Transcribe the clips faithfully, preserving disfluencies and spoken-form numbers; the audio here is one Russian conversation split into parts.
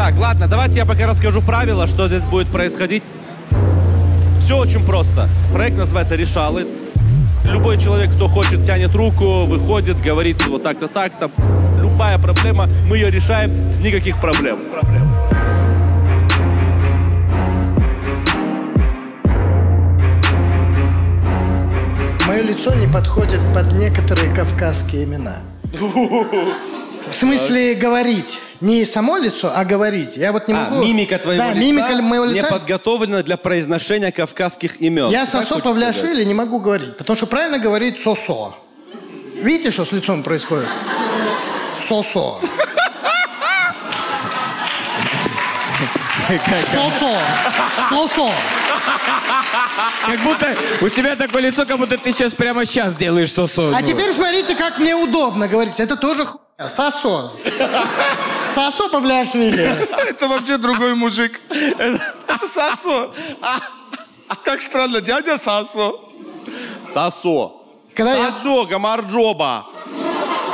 Так, ладно, давайте я пока расскажу правила, что здесь будет происходить. Все очень просто. Проект называется «Решалы». Любой человек, кто хочет, тянет руку, выходит, говорит вот так-то, так-то. Любая проблема, мы ее решаем, никаких проблем. Мое лицо не подходит под некоторые кавказские имена. В смысле говорить. Не само лицо, а говорить. Я вот не могу... А, мимика твоего да, лица, мимика моего лица не подготовлена для произношения кавказских имен. Я Сосо Павлиашвили не могу говорить, потому что правильно говорит Сосо. Видите, что с лицом происходит? Сосо. Сосо. Сосо. Как будто у тебя такое лицо, как будто ты сейчас прямо сейчас делаешь сосо. А теперь смотрите, как мне удобно говорить. Это тоже хуйня. Сосо. Сосо Павлиашвили. Это вообще другой мужик. Это Сосо. Как странно, дядя Сосо. Сосо. Сосо, Гамарджоба.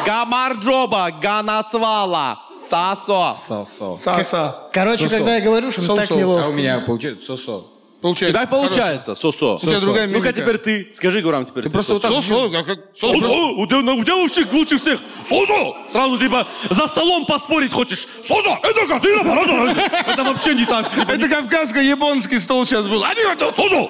Гамарджоба, Ганацвала. Сосо. Сосо. Сосо. Короче, когда я говорю, что так неловко. А у меня получается сосо. Получается. Тебя получается, Сосо. У тебя другая мимика. Ну-ка теперь ты. Скажи, Гурам, теперь ты. Просто Сосо. Сосо. У тебя вообще лучше всех. Сосо. Сразу типа за столом поспорить хочешь. Сосо. Это козина, пожалуйста. Это вообще не так. Это кавказско-японский стол сейчас был. Сосо.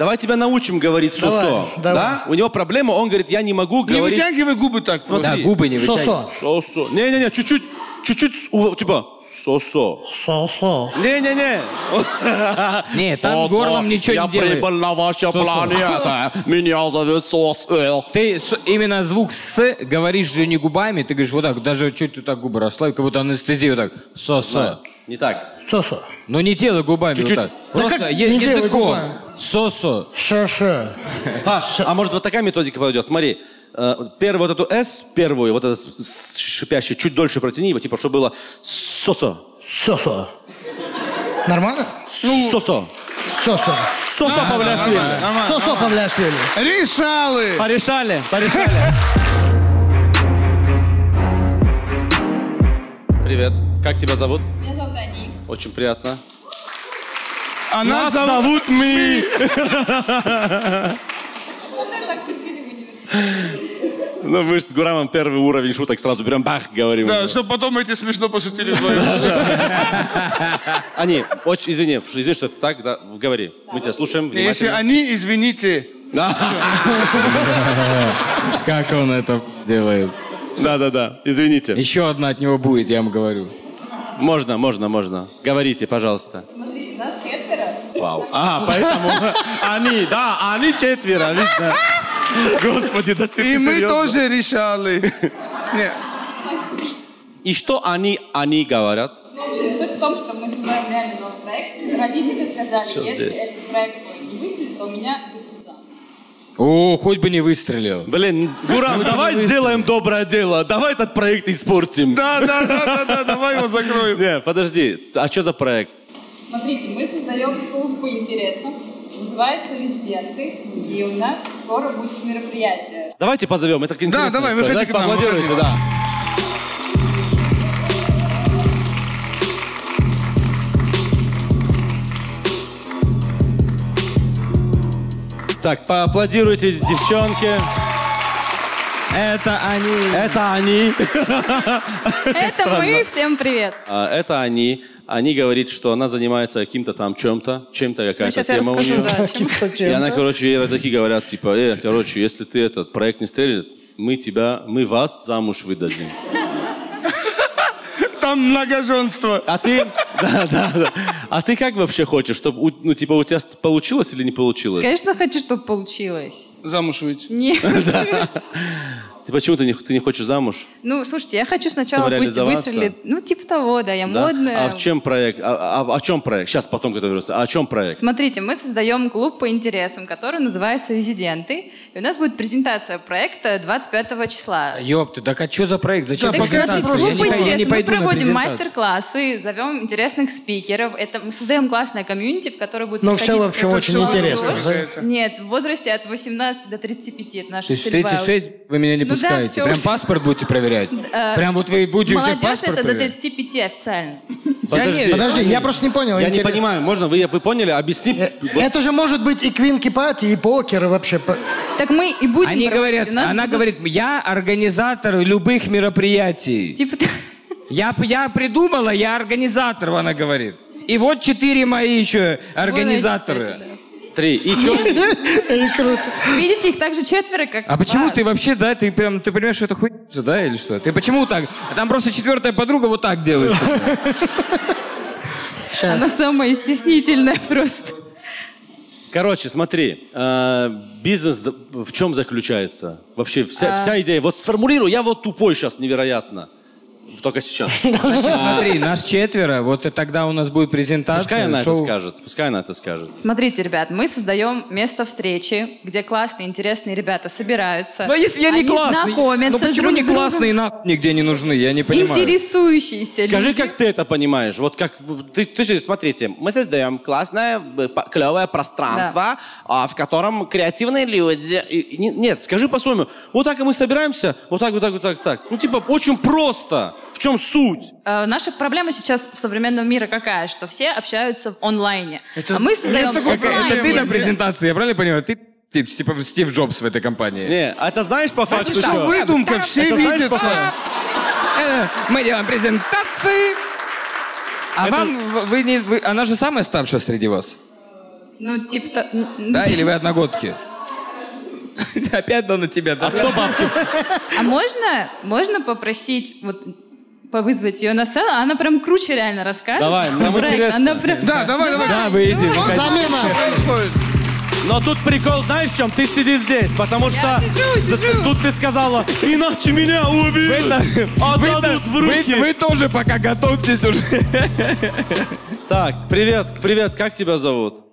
Давай тебя научим говорить Сосо. Да? У него проблема, он говорит, я не могу говорить. Не вытягивай губы так. Да, губы не вытягивай. Сосо. Не-не-не, чуть-чуть. Чуть-чуть, типа, сосо. Сосо. Не-не-не. Не, там горлом ничего не делает. Я прибыл на ваши планеты. Меня зовут Сосо. Ты именно звук «с» говоришь же не губами. Ты говоришь вот так, даже чуть ты так губы расслабил, как будто анестезия вот так. Сосо. Не так. Сосо. Но не делай губами вот так. Просто языком. Сосо. Шо-шо. Паш, а может вот такая методика пойдет? Смотри. Первую вот эту «с», первую, вот этот шипящий, чуть дольше протяни его, типа, чтобы было «сосо». «Сосо». Нормально? «Сосо». «Сосо». «Сосо Павлиашвили». «Сосо Павлиашвили». Решалы. Порешали. Порешали. Привет. Как тебя зовут? Меня зовут Ани. Очень приятно. Она зовут Ми. Ну, мы же с Гурамом первый уровень шуток сразу берем, бах, говорим. Да, чтобы потом эти смешно пошутили вдвоем. Они, очень, извини, извини, что так, да, говори. Мы тебя слушаем. Если они, извините. Как он это делает? Да-да-да, извините. Еще одна от него будет, я вам говорю. Можно, можно, можно. Говорите, пожалуйста. Смотри, нас четверо. Вау. А, поэтому они, да, они четверо, видно. Господи, да ты. И мы серьезно тоже решали. Нет. И что они, они говорят? Суть в том, что мы создаем реально новый проект. Родители сказали, все если здесь этот проект не выстрелит, то меня туда. О, хоть бы не выстрелил. Блин, Гурам, давай сделаем доброе дело. Давай этот проект испортим. Да, да, да, да, давай его закроем. Не, подожди, а что за проект? Смотрите, мы создаем клуб по интересам. Называется «Резиденты», и у нас скоро будет мероприятие. Давайте позовем, это интересно. Да, давай, выходите к нам. Поаплодируйте, да. Так, поаплодируйте, девчонки. Это они. Это они. Это мы, всем привет. Это они. Они говорит, что она занимается каким-то там чем-то, чем-то какая-то тема у нее. И она, короче, ей такие говорят, типа, э, короче, если ты этот проект не стрелит, мы тебя, мы вас замуж выдадим. Там многоженство. А ты, да, да, да. А ты как вообще хочешь, чтобы, ну, типа, у тебя получилось или не получилось? Конечно, хочу, чтобы получилось. Замуж выйти. Нет. Ты почему ты не, ты не хочешь замуж? Ну, слушайте, я хочу сначала пусть выстрелит. Ну, типа того, да, я да? модная. А в чем проект? А, а, о чем проект? Сейчас потом готовлюсь. А о чем проект? Смотрите, мы создаем клуб по интересам, который называется «Резиденты». И у нас будет презентация проекта двадцать пятого числа. Ёпты, так а что за проект? Зачем да, презентация? Клуб по интересам. Мы проводим мастер-классы, зовем интересных спикеров. Это, мы создаем классное комьюнити, в которое будет... Ну, все, в общем, очень интересно. Нет, в возрасте от восемнадцати до тридцати пяти. Это наша стрельба. То есть в тридцать шесть вы меня не пускаете? пускаете? Прям паспорт будете проверять? Прям вот вы будете все паспорт проверять? Молодежь это до тридцати пяти официально. Подожди, подожди, я просто не понял. Я не понимаю, можно, вы поняли, объясни. Это же может быть и квинки-пати, и покер вообще. Так мы и будем. Они говорят, она говорит, я организатор любых мероприятий. Я, я придумала, я организатор, она говорит. И вот четыре мои еще организаторы. Три. И что? Круто. Видите, их также четверо, как... А почему ты вообще, да, ты прям, ты понимаешь, что это хуйня, да, или что? Ты почему так? Там просто четвертая подруга вот так делает. Она самая стеснительная просто. Короче, смотри, бизнес в чем заключается? Вообще вся идея, вот сформулирую, я вот тупой сейчас невероятно. Только сейчас. Значит, смотри, нас четверо, вот и тогда у нас будет презентация. Пускай она шоу... это скажет, пускай она это скажет. Смотрите, ребят, мы создаем место встречи, где классные, интересные ребята собираются. Но если я не классный, но почему не классные нахуй нигде не нужны, я не понимаю. Интересующиеся люди. Скажи, как ты это понимаешь? Вот как, ты, ты же, смотрите, мы создаем классное, клевое пространство, да, в котором креативные люди. Нет, скажи по-своему, вот так и мы собираемся, вот так, вот так, вот так, так. Ну, типа, очень просто. В чем суть? Э, наша проблема сейчас в современном мире какая? Что все общаются онлайне. Это, а мы создаем это, это ты на презентации, я правильно понимаю? Ты типа Стив Джобс в этой компании. Не, а это знаешь по факту, значит, что? Выдумка, да, все это видят. Мы делаем презентации. А это... вам, вы не, вы, она же самая старшая среди вас? Ну, типа... Да, или вы одногодки? Опять да на тебя, да? А кто бабки? А можно, можно попросить, вот, повызвать ее на сцену? Она прям круче реально расскажет. Давай, нам интересно. Прям... Да, давай, давай. Да, выйди. Но тут прикол, знаешь, в чем? Ты сидишь здесь, потому что сижу, сижу. Тут ты сказала, иначе меня убьют, отдадут в руки. Вы, вы тоже пока готовьтесь уже. Так, привет, привет, как тебя зовут?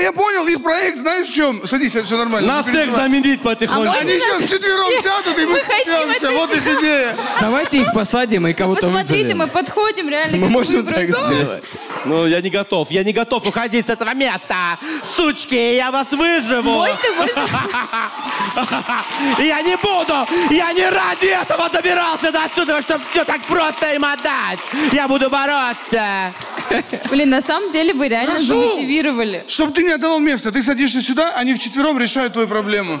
Я понял, их проект, знаешь в чем? Садись, все нормально. Нас всех заменить потихоньку. А они сейчас вчетвером сядут, и мы смеемся. Вот их идея. Давайте их посадим и кого-то вызовем. Посмотрите, мы подходим реально. Мы можем так сделать. Ну, я не готов. Я не готов уходить с этого места. Сучки, я вас выживу. Можно, можно. Я не буду. Я не ради этого добирался до отсюда, чтобы все так просто им отдать. Я буду бороться. Блин, на самом деле вы реально замотивировали. Чтобы ты не отдавал место. Ты садишься сюда, они вчетвером решают твою проблему.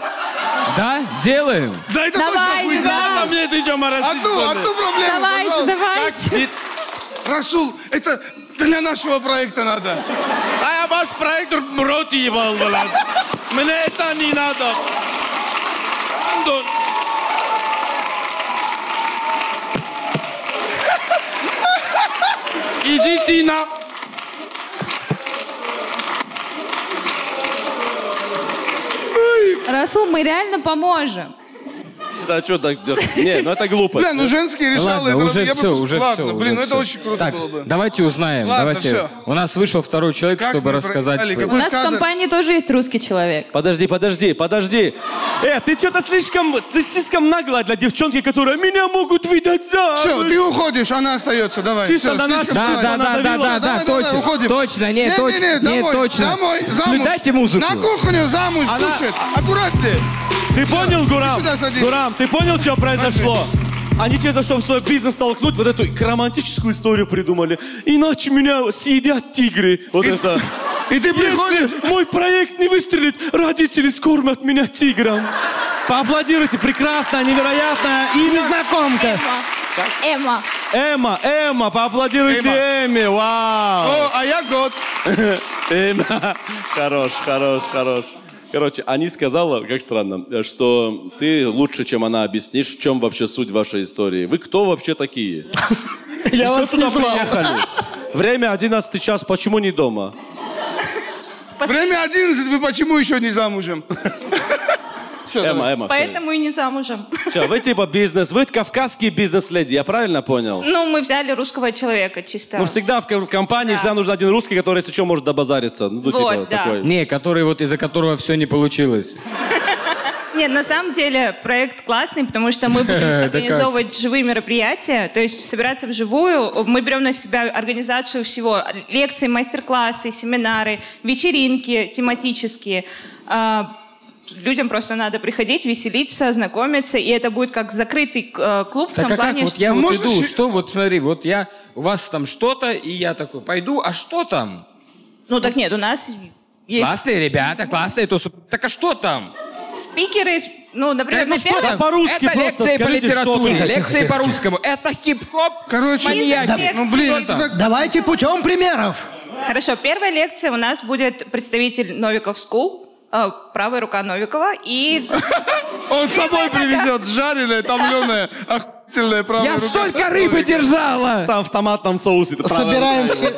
Да? Делаем. Да, это давайте, точно будет. Да, мне это идем оросить. Одну, одну проблему, давайте, пожалуйста. Давайте. Так, Расул, это для нашего проекта надо. А я ваш проект в рот ебал, блядь. Мне это не надо. Идите на... Расул, мы реально поможем. Да что так? Не, ну это глупость. Бля, ну женские решала. Ладно, это уже раз... все, уже ладно, все. Блин, уже ну это все. Очень круто так, было бы. Давайте узнаем. Ладно, давайте. Все. У нас вышел второй человек, как чтобы рассказать. Про... У нас кадр? В компании тоже есть русский человек. Подожди, подожди, подожди. Э, ты что-то слишком, ты слишком наглая для девчонки, которая меня могут видеть за... Все, ты уходишь, она остается, давай. Чисто все, до нас. Да, да, да, да, да, да, точно, уходим. Точно, не, не, точно, не, не, не, точно. Домой, замуж. Дайте музыку. На кухню, замуж, душит. Аккуратнее. Ты понял, Гурам? Гурам, ты понял, что произошло? Они через что, в свой бизнес толкнуть, вот эту романтическую историю придумали. Иначе меня съедят тигры. Вот и, это. И ты приходишь. Если мой проект не выстрелит, родители скормят меня тигром. Поаплодируйте. Прекрасная, невероятная и незнакомка. Эмма. Эмма, Эмма, поаплодируйте Эмме. Вау. О, а я год. Эмма. Хорош, хорош, хорош. Короче, они сказала, как странно, что ты лучше, чем она, объяснишь, в чем вообще суть вашей истории. Вы кто вообще такие? Я вас не звал. Время одиннадцатый час, почему не дома? Время одиннадцать, вы почему еще не замужем? Эмма, Эмма. Поэтому и не замужем. Все, вы типа бизнес, вы кавказский бизнес-леди, я правильно понял? Ну, мы взяли русского человека чисто. Ну, всегда в компании всегда нужен один русский, который, если что, может добазариться. Ну, типа такой. Не, который вот из-за которого все не получилось. Нет, на самом деле проект классный, потому что мы будем организовывать живые мероприятия, то есть собираться вживую. Мы берем на себя организацию всего. Лекции, мастер-классы, семинары, вечеринки тематические. людям просто надо приходить, веселиться, знакомиться, и это будет как закрытый э, клуб в так том а плане, как? Вот что... я вот иду, что вот смотри, вот я у вас там что-то, и я такой пойду, а что там? Ну так нет, у нас есть... Классные ребята, классные тусу... Так а что там? Спикеры, ну, например, да, ну, на первом... Да, по-русски это лекции по литературе, что-то. лекции по русскому. Это хип-хоп, короче, маньяки. Да, ну, блин, так... Давайте путем примеров. Хорошо, первая лекция у нас будет представитель Новиков School, э, правая рука Новикова, и... Он с собой привезет жареное, томленое, охуительное правая рука. Я столько рыбы держала! Там в томатном соусе. Собираем все...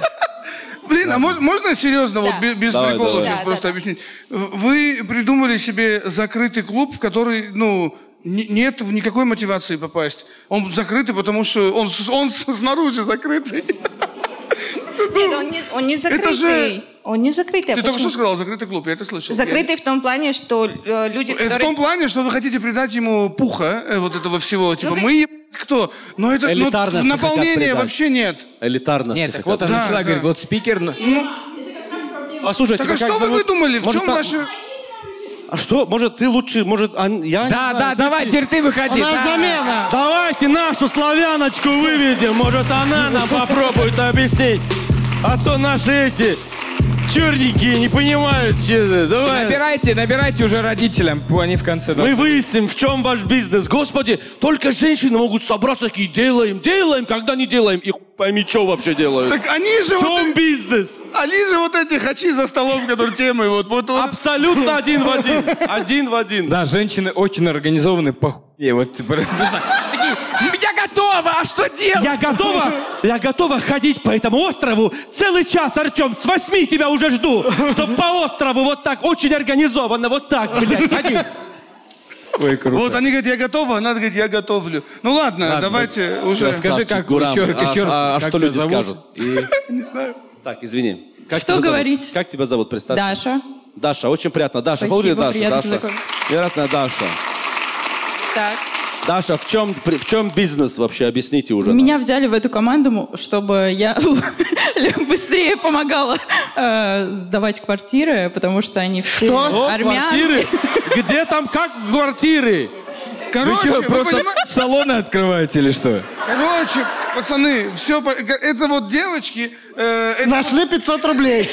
Блин, да. а мож, можно серьезно, да. вот без давай, прикола давай. сейчас да, просто да, объяснить? Вы придумали себе закрытый клуб, в который, ну, нет никакой мотивации попасть. Он закрытый, потому что он, он снаружи закрытый. Нет, он не, он не закрытый. Же... Он не закрытый. Ты а только что сказал, закрытый клуб, я это слышал. Закрытый я... в том плане, что люди, которые... В том плане, что вы хотите придать ему пуха, вот этого всего, типа, ну, мы... Кто? Но это ну, наполнения вообще нет. Элитарность. Нет, так вот она да, начала да. говорить, вот спикер... Ну... А слушайте, так а что вы вот... выдумали? В может, чем там... ваши... А что? Может, ты лучше... Может, а... я да, не да, давай, теперь ты выходи. У нас да. замена. Давайте нашу славяночку выведем. Может, она нам попробует объяснить. А то наши эти черники не понимают, че... Давай. Набирайте, набирайте уже родителям, они в конце. Мы выясним, в чем ваш бизнес. Господи, только женщины могут собраться такие, делаем, делаем, когда не делаем. И пойми, что вообще делают. Так они же в чем вот бизнес? Они же вот эти хачи за столом, которые темы. Вот, вот, вот. Абсолютно один в один. Один в один. Да, женщины очень организованы похуй. Вот. Я готова, а что делать? Я готова, я готова ходить по этому острову целый час, Артем, с восьми тебя уже жду, чтобы по острову вот так, очень организованно, вот так, блядь, ходи. Ой, круто. Вот они говорят, я готова, она говорит, я готовлю. Ну ладно, ладно давайте да. уже... Расскажи, как Гурам, еще, а, еще раз, а, а как что люди зовут? Скажут? И... Не знаю. Так, извини. Как что говорить? Зовут? Как тебя зовут, представься? Даша. Даша, очень приятно. Даша, поури Даша, Даша. Вероятно, Даша. Так. Даша, в чем, в чем бизнес вообще? Объясните уже. Меня нам. взяли в эту команду, чтобы я быстрее помогала э, сдавать квартиры, потому что они все что? армянки. Квартиры? Где там как квартиры? Короче, вы, что, вы просто поним... салоны открываете или что? Короче, пацаны, все, это вот девочки... Э, это нашли пятьсот рублей.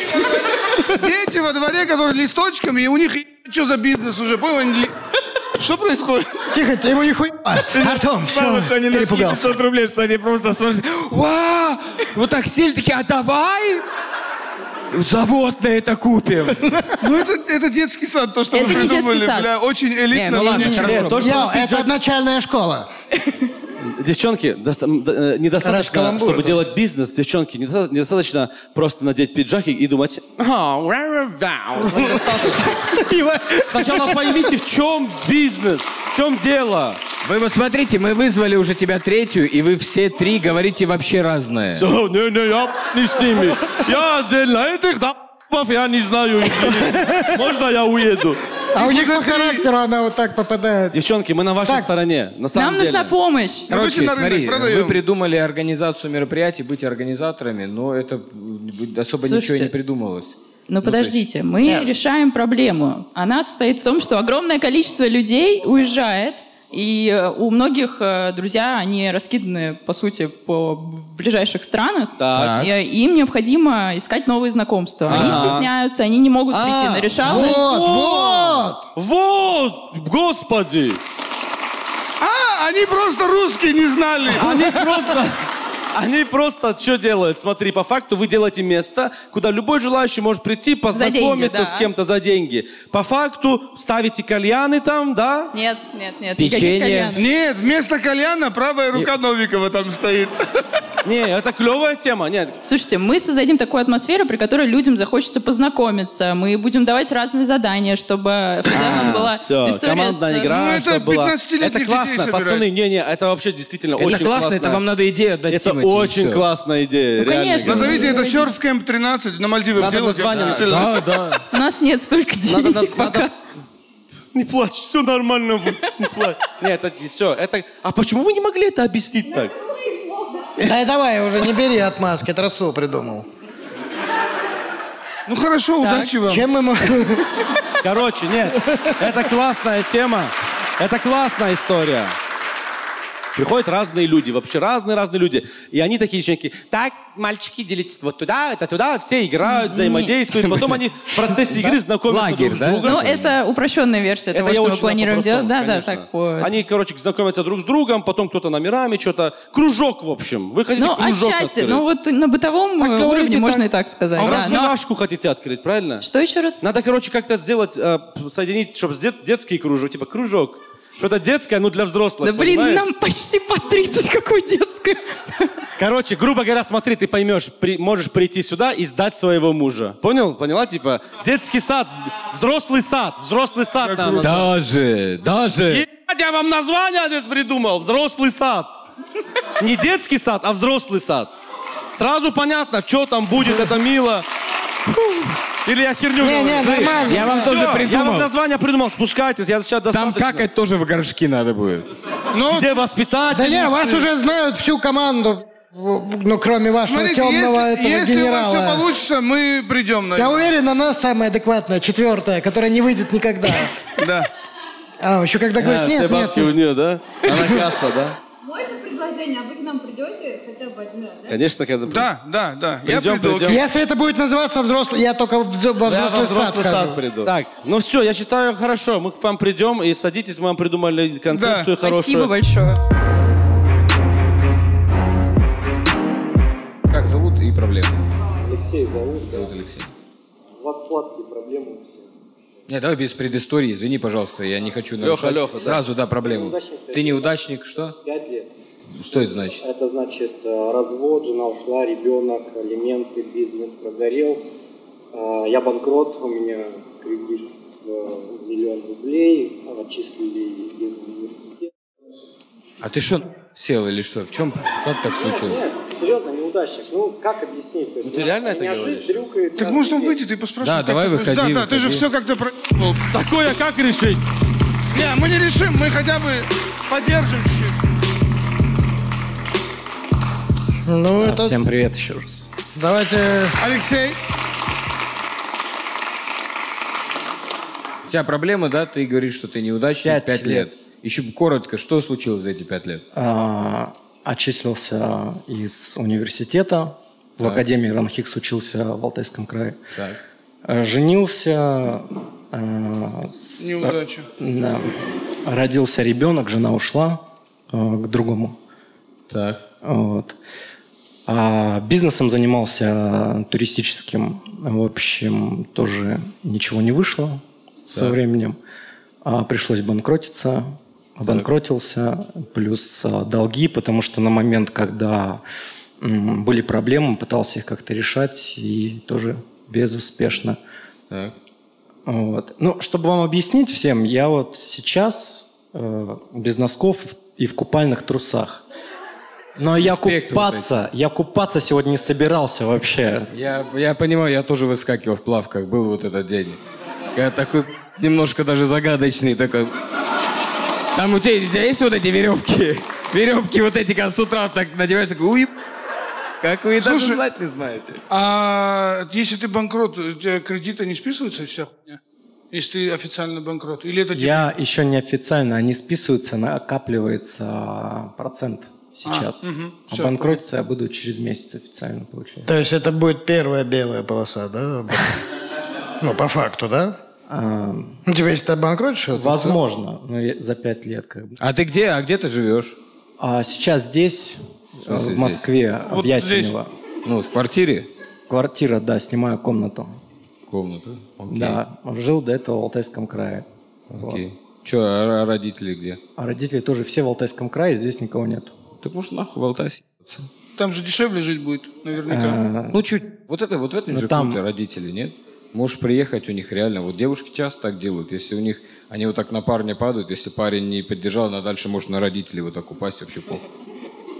Дети во дворе, которые листочками, и у них что за бизнес уже, понял? Что происходит? Тихо, ты ему не хуй... Артем, все, что они перепугался. пятьсот рублей, что они просто смотрят. Вау! Вот так сели такие, а давай? Заводное это купим. Ну это, это детский сад, то, что это вы придумали. Бля, очень элитно. Не, ну ладно, ничего. Нет, то, что я, это дичь... начальная школа. Девчонки, доста... недостаточно, чтобы делать бизнес, девчонки, недостаточно просто надеть пиджаки и думать... Сначала поймите, в чем бизнес, в чем дело. Вы вот смотрите, мы вызвали уже тебя третью, и вы все три говорите вообще разное. Все, не-не, я не с ними. Я отдельно этих, да, я не знаю. Можно я уеду? А у них по характеру она вот так попадает. Девчонки, мы на вашей так, стороне. На самом нам деле. нужна помощь. Короче, смотри, вы придумали организацию мероприятий, быть организаторами, но это особо Слушайте, ничего не придумалось. Но ну, подождите, есть... мы yeah. решаем проблему. Она состоит в том, что огромное количество людей уезжает, и у многих друзья, они раскиданы, по сути, по ближайших странах. Так. И им необходимо искать новые знакомства. А-а-а. Они стесняются, они не могут прийти А-а-а. на Решалу. Вот, вот, вот, господи! А, они просто русские не знали. Они просто... Они просто что делают? Смотри, по факту вы делаете место, куда любой желающий может прийти, познакомиться деньги, да. с кем-то за деньги. По факту ставите кальяны там, да? Нет, нет, нет. Печенье. Нет, вместо кальяна правая рука нет. Новикова там стоит. Не, это клевая тема, нет. Слушайте, мы создадим такую атмосферу, при которой людям захочется познакомиться. Мы будем давать разные задания, чтобы а, была все, история с... игра, ну, это была... Это классно, пацаны, не, не, это вообще действительно это очень классно. Это вам надо идею отдать. Это Тимати, очень классная идея, ну, реально. Конечно, назовите это серф кэмп тринадцать на Мальдивах. Надо название. Да, да. У нас нет столько денег надо, пока. Надо... Не плачь, все нормально будет, не плачь. Нет, это все, это... А почему вы не могли это объяснить так? Да давай уже, не бери отмазки, это Расул придумал. Ну хорошо, так. Удачи вам. Чем мы можем... Короче, нет, это классная тема, это классная история. Приходят разные люди, вообще разные-разные люди. И они такие девчонки, так, мальчики, делитесь вот туда, это туда, все играют, взаимодействуют. Потом они в процессе игры знакомятся друг с другом. Ну, это упрощенная версия того, что мы планируем делать. Да, да, такое. Они, короче, знакомятся друг с другом, потом кто-то номерами, что-то. Кружок, в общем. Вы хотите кружок открыть. Ну, отчасти. Ну, вот на бытовом уровне можно и так сказать. А у вас милашку хотите открыть, правильно? Что еще раз? Надо, короче, как-то сделать, соединить, чтобы детские кружок, типа кружок. Что-то детское, ну для взрослых, да блин, понимаешь? Нам почти по тридцать, какое детское. Короче, грубо говоря, смотри, ты поймешь, при, можешь прийти сюда и сдать своего мужа. Понял? Поняла? Типа, детский сад, взрослый сад, взрослый сад. Надо даже, даже. Ебать, я вам название здесь придумал, взрослый сад. Не детский сад, а взрослый сад. Сразу понятно, что там будет, это мило. Или я херню не, не, нормально. Я вам Все, тоже придумал. Я вам название придумал, спускайтесь, я сейчас достаточно. Там какать тоже в горшки надо будет. Ну, где воспитатель? Да не, вас уже знают всю команду. Ну, кроме вашего темного этого генерала. Если у вас все получится, мы придем. Я уверен, она самая адекватная, четвертая, которая не выйдет никогда. Да. А, еще когда говорит, нет, нет. Все бабки у нее, да? Она касса, да? Можно предложение, а вы к нам придете хотя бы один раз, да? Конечно, когда придем. Да, да, да. Придем, я приду. Придем. Если это будет называться взрослый, я только во взрослый, да, во взрослый сад, сад приду. Так, ну все, я считаю, хорошо, мы к вам придем и садитесь, мы вам придумали концепцию, да, хорошую. Спасибо большое. Как зовут и проблемы? Алексей зовут. Зовут Алексей. У вас сладкие проблемы. Нет, давай без предыстории, извини, пожалуйста, я не хочу нарушать. Леха, Леха, сразу, да, да проблему. Ты неудачник, что? Пять лет. Что это значит? Это значит развод, жена ушла, ребенок, алименты, бизнес прогорел. Я банкрот, у меня кредит в миллион рублей, отчислили из университета. А ты что, сел или что? В чем? Как так случилось? Нет, нет, серьезно, неудачник. Ну, как объяснить? То есть, ну, ты реально это говоришь? Дрюкает, так может он выйдет и поспрашивает? Да, давай выходи. Да, да, выходи. Ты же все как-то... Про... Такое как решить? Не, мы не решим, мы хотя бы поддержим чуть-чуть. Ну, да, это... Всем привет еще раз. Давайте... Алексей. У тебя проблемы, да? Ты говоришь, что ты неудачник пять лет. лет. Еще коротко, что случилось за эти пять лет? А, отчислился из университета. Так. В академии РАНХиГС учился в Алтайском крае. Так. Женился. А, с... Неудача. Да. Родился ребенок, жена ушла а, к другому. Так. Вот. А бизнесом занимался туристическим. В общем, тоже ничего не вышло так. со временем. А, пришлось банкротиться. Обанкротился, плюс а, долги, потому что на момент, когда м, были проблемы, пытался их как-то решать, и тоже безуспешно. Так. Вот. Ну, чтобы вам объяснить всем, я вот сейчас э, без носков и в купальных трусах. Но я купаться, я купаться сегодня не собирался вообще. Я, я понимаю, я тоже выскакивал в плавках, был вот этот день. Я такой немножко даже загадочный такой... Там у тебя, у тебя есть вот эти веревки? Веревки вот эти, когда с утра так надеваешь, такой уип. Как вы и даже знать не знаете. А если ты банкрот, у тебя кредиты не списываются все? Если ты официально банкрот? Или это типа... Я еще не официально, они списываются, накапливается процент сейчас. А, угу, а банкротиться я буду через месяц официально получать. То есть это будет первая белая полоса, да? Ну, по факту, да? Ну, тебя если ты обанкротишь? Возможно, но за пять лет как бы. А ты где? А где ты живешь? А сейчас здесь, в, смысле, в Москве, здесь? В Ясенево. Вот ну, в квартире? Квартира, да, снимаю комнату. Комнату? Окей. Да, жил до этого в Алтайском крае. Окей. Вот. Че, а родители где? А родители тоже все в Алтайском крае, здесь никого нет. Так может нахуй в Алтай съебаться? Там же дешевле жить будет, наверняка. Ну, чуть, вот это, вот в этом же круто родители, нет? Можешь приехать, у них реально, вот девушки часто так делают, если у них, они вот так на парня падают, если парень не поддержал, она дальше может на родителей вот так упасть, вообще похуй.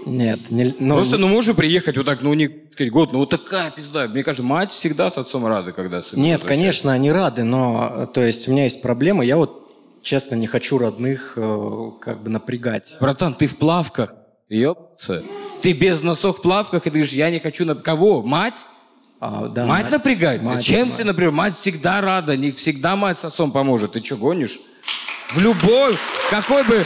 Нет, не... Но... Просто, ну, можешь приехать вот так, ну, у них, сказать, год, ну, вот такая пизда. Мне кажется, мать всегда с отцом рада, когда сын... Нет, возвращает. Конечно, они рады, но, то есть, у меня есть проблема, я вот, честно, не хочу родных, как бы, напрягать. Братан, ты в плавках, ёпца. Ты без носок в плавках, и ты говоришь, я не хочу... На... Кого? Мать? А, да, мать, мать напрягается? Мать, Чем мать. ты напрягаешь? Мать всегда рада, не всегда мать с отцом поможет. Ты что, гонишь? В любой, какой бы...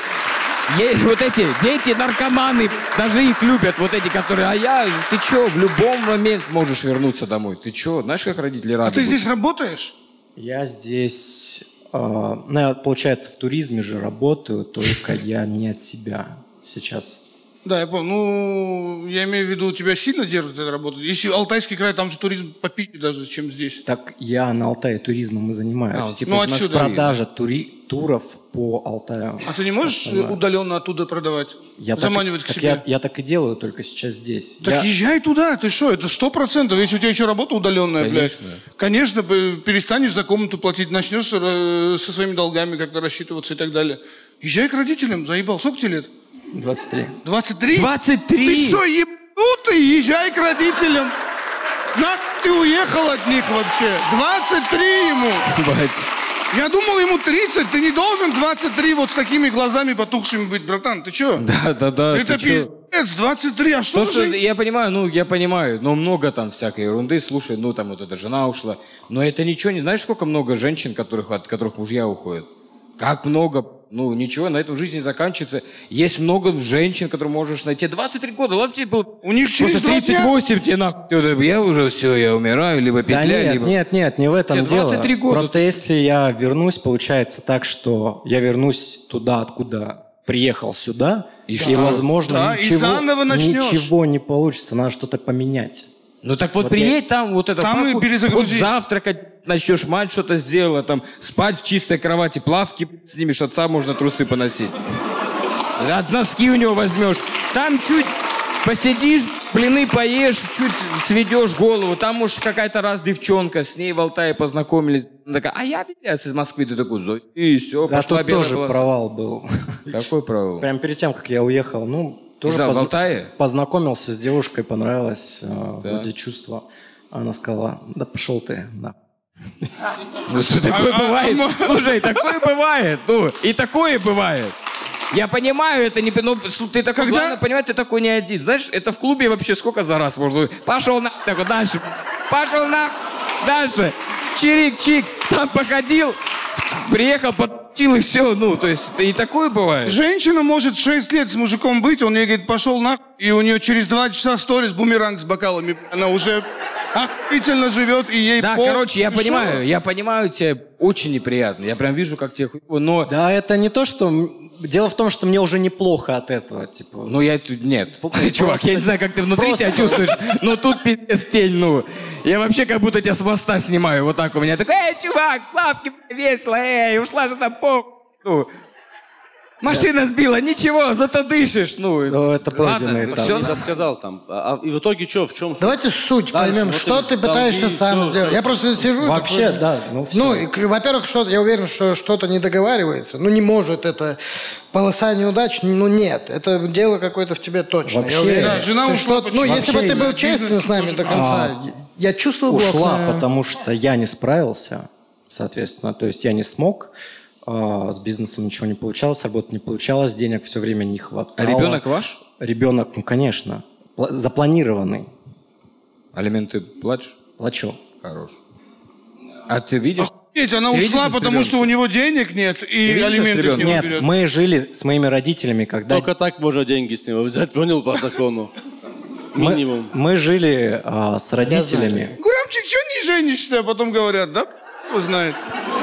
Есть вот эти дети-наркоманы, даже их любят, вот эти, которые... А я... Ты что, в любом момент можешь вернуться домой. Ты что, знаешь, как родители рады? А ты будут? Здесь работаешь? Я здесь... Э, ну, я, получается, в туризме же работаю, только я не от себя сейчас. Да, я понял. Ну, я имею в виду, тебя сильно держит эта работа? Если Алтайский край, там же туризм попить даже, чем здесь. Так я на Алтае туризмом и занимаюсь. А, типа, ну, у нас продажа тури... туров по Алтаю. А ты не можешь Алтаю. удаленно оттуда продавать? Я Заманивать так, к себе? Так я, я так и делаю, только сейчас здесь. Так я... езжай туда, ты что, это сто процентов. Если у тебя еще работа удаленная, Конечно. блядь. Конечно, перестанешь за комнату платить, начнешь со своими долгами как-то рассчитываться и так далее. Езжай к родителям, заебал. Сколько тебе лет? двадцать три. двадцать три? двадцать три! Ты что, ебнутый? Езжай к родителям. Нах ты уехал от них вообще. двадцать три ему. Бать. Я думал, ему тридцать. Ты не должен двадцать три вот с такими глазами потухшими быть, братан. Ты что? Да, да, да. Это пиздец, двадцать три. А что же? Я понимаю, ну, я понимаю. Но много там всякой ерунды. Слушай, ну, там вот эта жена ушла. Но это ничего не... Знаешь, сколько много женщин, которых, от которых мужья уходят? Как много... Ну, ничего, на этом жизнь не заканчивается. Есть много женщин, которые можешь найти. двадцать три года, ладно, тебе было... У них через тридцать восемь тебе нахуй. Я уже все, я умираю, либо петля, да нет, либо... нет, нет, не в этом дело. двадцать три года. Просто если я вернусь, получается так, что я вернусь туда, откуда приехал сюда, и, и возможно, да, ничего, и заново начнешь. Ничего не получится, надо что-то поменять. Ну так вот, вот приедь я... там, вот это... Там и перезагрузись. Вот завтракать... Начнешь, мать что-то сделала, там, спать в чистой кровати, плавки снимешь, отца можно трусы поносить. От носки у него возьмешь. Там чуть посидишь, блины поешь, чуть сведешь голову. Там уж какая-то раз девчонка, с ней в Алтае познакомились. Она такая, а я, блядь, из Москвы. Ты такой, зой. И все, да, пошла белая тоже класса. Провал был. Какой провал? Прям перед тем, как я уехал, ну, тоже позна... в Алтае? Познакомился с девушкой, понравилось, да. Вроде чувства. Она сказала, да пошел ты, да. Ну что такое бывает? Слушай, такое бывает. Ну, и такое бывает. Я понимаю, это не... Ну, ты такой, главное понимать, ты такой не один. Знаешь, это в клубе вообще сколько за раз можно... Пошел на... Такой, дальше. Пошел на... Дальше. Чирик-чик. Там походил, приехал, подтил и все. Ну, то есть, и такое бывает. Женщина может шесть лет с мужиком быть, он ей говорит, пошел на... И у нее через два часа сторис, бумеранг с бокалами. Она уже... Охуительно живет, и ей Да, пол... короче, я понимаю, шо? я понимаю, тебе очень неприятно. Я прям вижу, как тебе хуево, но... Да, это не то, что... Дело в том, что мне уже неплохо от этого, типа... Ну, я... Нет. Просто... Чувак, я не знаю, как ты внутри Просто... себя чувствуешь, но тут пиздец тень, ну... Я вообще как будто тебя с моста снимаю, вот так у меня. Такой, эй, чувак, в лавке весело, эй, ушла же там похуй. Машина да. сбила, ничего, зато дышишь. Ну, ну это правильно. Все да. сказал там. А, и в итоге что, в чем суть? Давайте суть Дальше, поймем, вот что ты пытаешься сам все, сделать. Я просто сижу. Вообще, такой, да. Ну, ну во-первых, я уверен, что что-то не договаривается. Ну, не может это полоса неудач. Ну, нет. Это дело какое-то в тебе точно. Вообще, я уверен. Да, жена ушла, что, ну, если бы ты был честен с нами до конца, а, я чувствую блок. Ушла, на... потому что я не справился, соответственно. То есть я не смог. С бизнесом ничего не получалось, работа не получалась, денег все время не хватало. А ребенок ваш? Ребенок, ну, конечно. Запланированный. Алименты плачешь? Плачу. Хорош. А ты видишь? Охуеть, она ты ушла, потому что у него денег нет, и алименты с него Нет, берет. Мы жили с моими родителями, когда... Только так можно деньги с него взять, понял, по закону. Минимум. Мы жили с родителями. Гурамчик, что не женишься? Потом говорят, да? Узнает.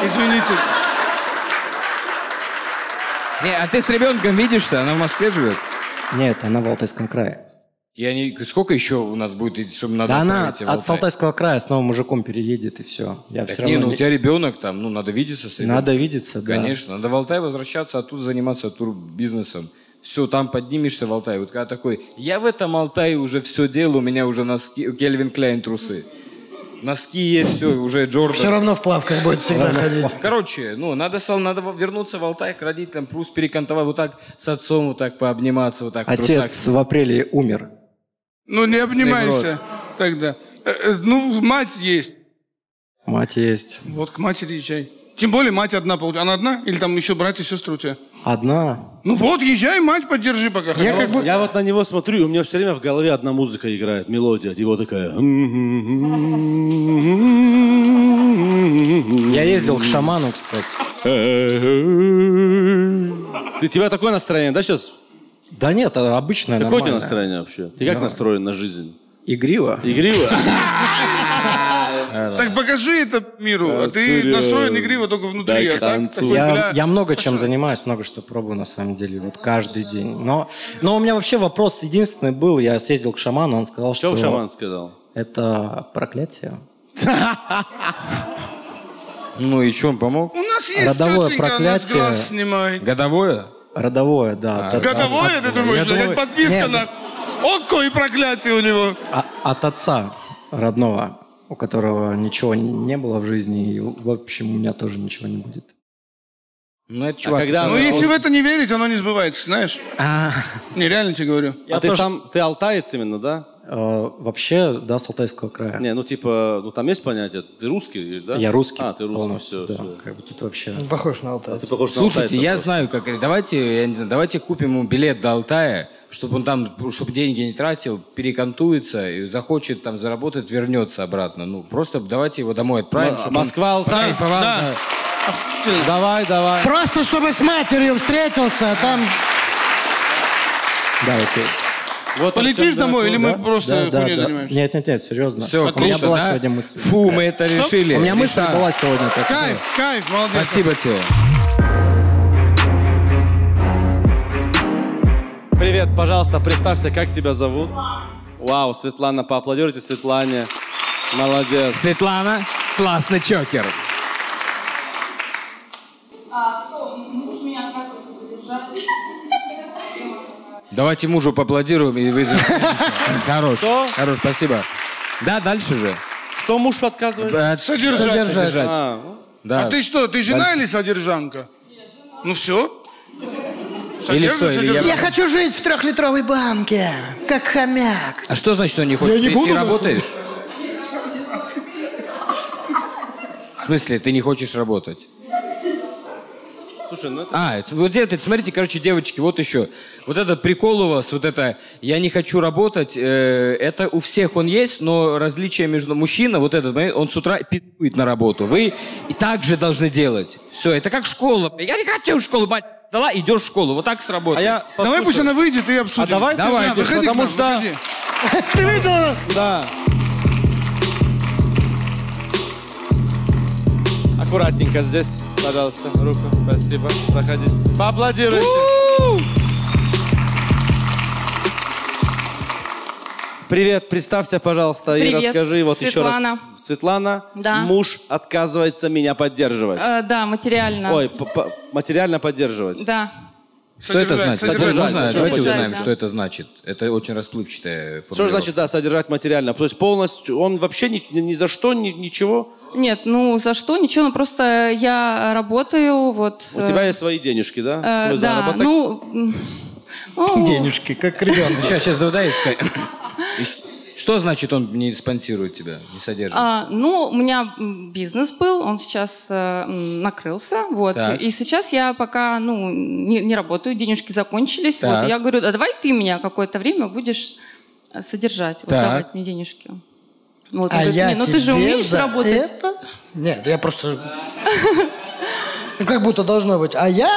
Извините. Не, а ты с ребенком видишь-то? Она в Москве живет? Нет, она в Алтайском крае. Я не... Сколько еще у нас будет, чтобы надо... Да она от Алтайского края с новым мужиком переедет, и все. Я так все не, равно... ну у тебя ребенок там, ну надо видеться с ребенком. Надо видеться, да. Конечно, надо в Алтай возвращаться, а тут заниматься турбизнесом. Все, там поднимешься в Алтай. Вот когда такой, я в этом Алтае уже все делаю, у меня уже носки, Кельвин Кляйн трусы. Носки есть, все, уже Джордан. Все равно в плавках будет всегда Ладно. ходить. Короче, ну, надо, надо вернуться в Алтай к родителям, плюс перекантовать вот так с отцом, вот так пообниматься, вот так. Отец в, в апреле умер. Ну, не обнимайся тогда. Ну, мать есть. Мать есть. Вот к матери езжай. Тем более мать одна получается. Она одна? Или там еще братья и сестры у тебя? Одна. Ну вот, езжай, мать поддержи пока. Я, как бы... я вот на него смотрю, и у меня все время в голове одна музыка играет, мелодия. Его такая... Я ездил к шаману, кстати. Ты, тебя такое настроение, да, сейчас? Да нет, обычное, нормальное. Какое у тебя настроение вообще? Ты как настроен на жизнь? Игриво. Игриво? Так покажи это миру. Ты настроен игриво только внутри. Я много чем занимаюсь, много что пробую на самом деле. Вот каждый день. Но у меня вообще вопрос единственный был. Я съездил к шаману, он сказал, что... Что шаман сказал? Это проклятие. Ну и что, он помог? У нас есть тетенька, она с глаз снимает. Годовое? Родовое, да. Годовое, ты думаешь? Блядь, подписка на ОККО и проклятие у него. От отца родного, у которого ничего не было в жизни, и, в общем, у меня тоже ничего не будет. Ну, это чувак... А когда ну, он... если в это не верить, оно не сбывается, знаешь? А... Не, реально тебе говорю. А, а ты тоже... сам, ты алтаец именно, да? А, вообще, да, с Алтайского края. Не, ну, типа, ну, там есть понятие, ты русский, да? Я русский. А, ты русский, все, да, все. Как бы тут вообще... Он похож на алтайца. А ты похож на Слушайте, алтайца, я просто. знаю, как... Давайте, я не знаю, давайте купим ему билет до Алтая, чтобы он там, чтобы деньги не тратил, перекантуется, и захочет там заработать, вернется обратно. Ну, просто давайте его домой отправим. М Москва, Алтай, по вам, да. Да. Давай, давай. Просто, чтобы с матерью встретился, а там... Да, окей. Вот полетишь домой, или мы да? просто да, хуйней да, да. занимаемся? Нет, нет, нет, серьезно. Все, отлично, у меня была да? сегодня мысль. Фу, мы это Что? решили. У меня мысль да. была сегодня. Так, кайф, да. кайф, молодец. Спасибо тебе. Привет, пожалуйста, представься, как тебя зовут? Вау, Светлана, поаплодируйте Светлане. Молодец. Светлана, классный чокер. А, что, муж меня так вот задержал. Давайте мужу поаплодируем и вызовем. Хорош, хорош, спасибо. Да, дальше же. Что муж отказывается? Содержать. Содержать. А, да. А ты что, ты жена дальше. или содержанка? Я жена. Ну все. Или что, или я... я хочу жить в трехлитровой банке, как хомяк. А что значит, что он не хочет? Я не ты, буду, ты работаешь? В смысле, ты не хочешь работать? Слушай, ну это... А, вот это, смотрите, короче, девочки, вот еще. Вот этот прикол у вас, вот это «я не хочу работать», э, это у всех он есть, но различие между мужчиной, вот этот момент, он с утра пи***ет на работу. Вы и так же должны делать. Все, это как школа. Я не хочу в школу, мать. Дала, идешь в школу. Вот так сработает. А давай пусть она выйдет и обсудим. А давай, давай ты, ты, заходи, потому что... Ты видела? Да. Аккуратненько здесь, пожалуйста, руку. Спасибо. Проходи. Поаплодируйте. Привет, представься, пожалуйста, Привет. и расскажи вот Светлана. еще раз. Светлана. Да. Муж отказывается меня поддерживать. Э, да, материально. Ой, по -по материально поддерживать. Да. Что содержать, это значит? Содержать, содержать, можно? Давайте содержать, узнаем, да. что это значит. Это очень расплывчатое. Что значит, да, содержать материально? То есть полностью, он вообще ни, ни за что, ни, ничего? Нет, ну за что, ничего, ну просто я работаю, вот. У э... тебя есть свои денежки, да? Э, Свой да, заработок? ну... Денежки, как ребенок. Сейчас, сейчас задаю, скажи. Что значит, он не спонсирует тебя, не содержит? А, ну, у меня бизнес был, он сейчас э, накрылся, вот. Так. И сейчас я пока, ну, не, не работаю, денежки закончились. Вот, я говорю, а давай ты меня какое-то время будешь содержать, вот, давать мне денежки. Вот, а говорит, я ну, тебе ты же умеешь за работать. это? Нет, я просто... Ну, как будто должно быть. А я...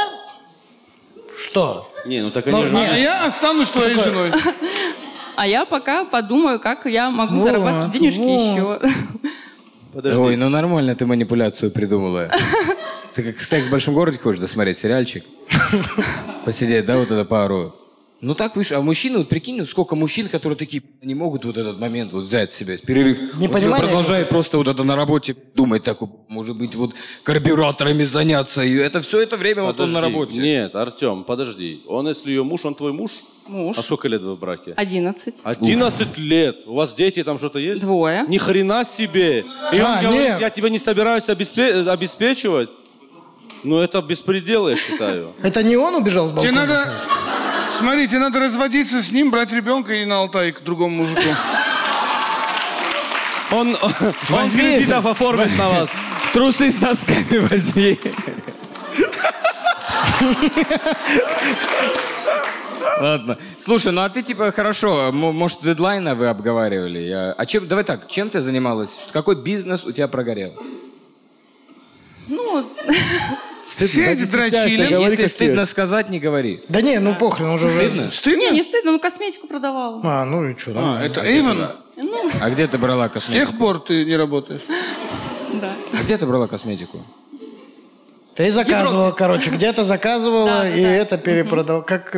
Что? Не, ну так они же... А я останусь твоей женой. А я пока подумаю, как я могу во, зарабатывать денежки во. еще. Подожди. Ой, ну нормально ты манипуляцию придумала. Ты как «Секс в большом городе» хочешь досмотреть сериальчик? Посидеть, да, вот эту пару? Ну так выше. А мужчины, вот прикинь, вот сколько мужчин, которые такие не могут вот этот момент вот взять себе, перерыв. Не вот понимаю. Продолжает просто вот это на работе думать так, может быть, вот карбюраторами заняться. И это все это время подожди, вот он на работе. Нет, Артем, подожди. Он, если ее муж, он твой муж? Муж. А сколько лет вы в браке? одиннадцать. одиннадцать лет? У вас дети там что-то есть? Двое. Ни хрена себе! И а, он говорит, нет. я тебя не собираюсь обеспе обеспечивать. Ну это беспредел, я считаю. Это не он убежал с балкона? Тебе надо... Смотри, тебе надо разводиться с ним, брать ребенка и на Алтай к другому мужику. Он с кредитов оформит на вас. Трусы с носками возьми. Ладно. Слушай, ну а ты типа хорошо, может, дедлайна вы обговаривали? Я... А чем, давай так, чем ты занималась? Какой бизнес у тебя прогорел? Ну... Все эти дрочили. Если стыдно сказать, не говори. Да не, ну похрен, уже... Стыдно? Стыдно? Не, не стыдно, ну косметику продавала. А, ну и что? А, это Эйвен? А где ты брала косметику? С тех пор ты не работаешь. Да. А где ты брала косметику? Ты заказывала, короче, где-то заказывала и это перепродала. Как?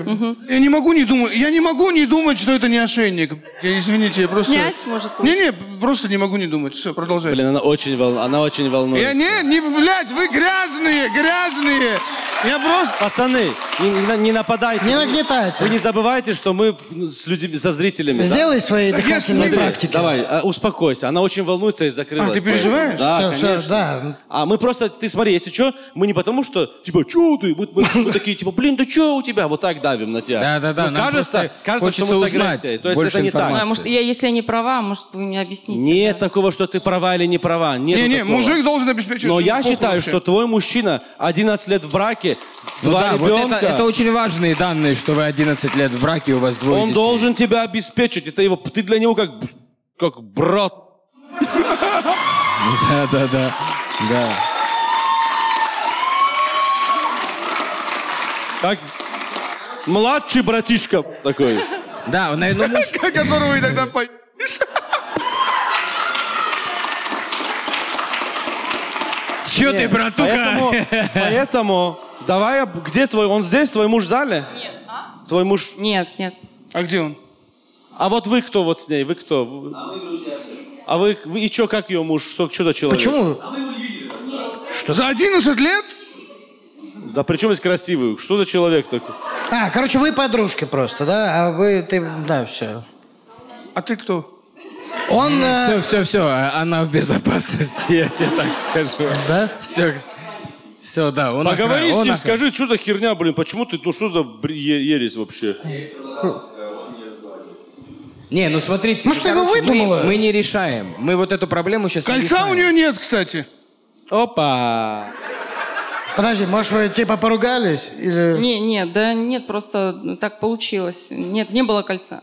Я не могу не думать, я не могу не думать, что это не ошейник. Извините, я просто. Снять может. Не, не, просто не могу не думать. Все, продолжай. Блин, она очень волнует, она очень волнует. Я не, не, блядь, вы грязные, грязные. Я просто. Пацаны, не, не нападайте. Не нагнетайте. Вы не забывайте, что мы с людьми, со зрителями. Сделай да? свои дыхательные практики. Давай, успокойся. Она очень волнуется и закрылась. А ты переживаешь? Да, все, конечно. Все, да. А мы просто, ты смотри, если что, мы не потому, что, типа, чё ты? Мы, мы, мы такие, типа, блин, да чё у тебя? Вот так давим на тебя. Да-да-да. Ну, кажется, кажется что мы с агрессией. То есть это не информации. Так. А, может, я, если я не права, может, вы мне объясните. Нет это. Такого, что ты права или не права. Не-не, мужик должен обеспечить. Но я считаю, вообще. Что твой мужчина одиннадцать лет в браке, ну два да, ребенка. Вот это, это очень важные данные, что вы одиннадцать лет в браке, у вас двое Он детей. Должен тебя обеспечить. Это его, ты для него как, как брат. Да-да-да. Да. Как младший братишка такой. Да, он, наверное, муж... Которого и тогда поешь. Чё ты, братуха? Поэтому, поэтому давай, где твой, он здесь, твой муж в зале? Нет, а? Твой муж? Нет, нет. А где он? А вот вы кто вот с ней, вы кто? А вы друзья. А вы, вы и чё, как ее муж, что, что за человек? Почему? А вы его не видели? Что? За одиннадцать лет? Да причем есть красивый. Что за человек такой? А, короче, вы подружки просто, да? А вы, ты, да, все. А ты кто? Он... Все, все, все, она в безопасности, я тебе так скажу. Да? Все, все да. Он Поговори охран... с ним, он скажи, охран... что за херня, блин, почему ты, ну что за ересь вообще? Не, ну смотрите, ну, что короче, мы, мы не решаем. Мы вот эту проблему сейчас Кольца не решаем. У нее нет, кстати. Опа. Подожди, может, вы типа поругались? Или... Не, нет, да нет, просто так получилось. Нет, не было кольца.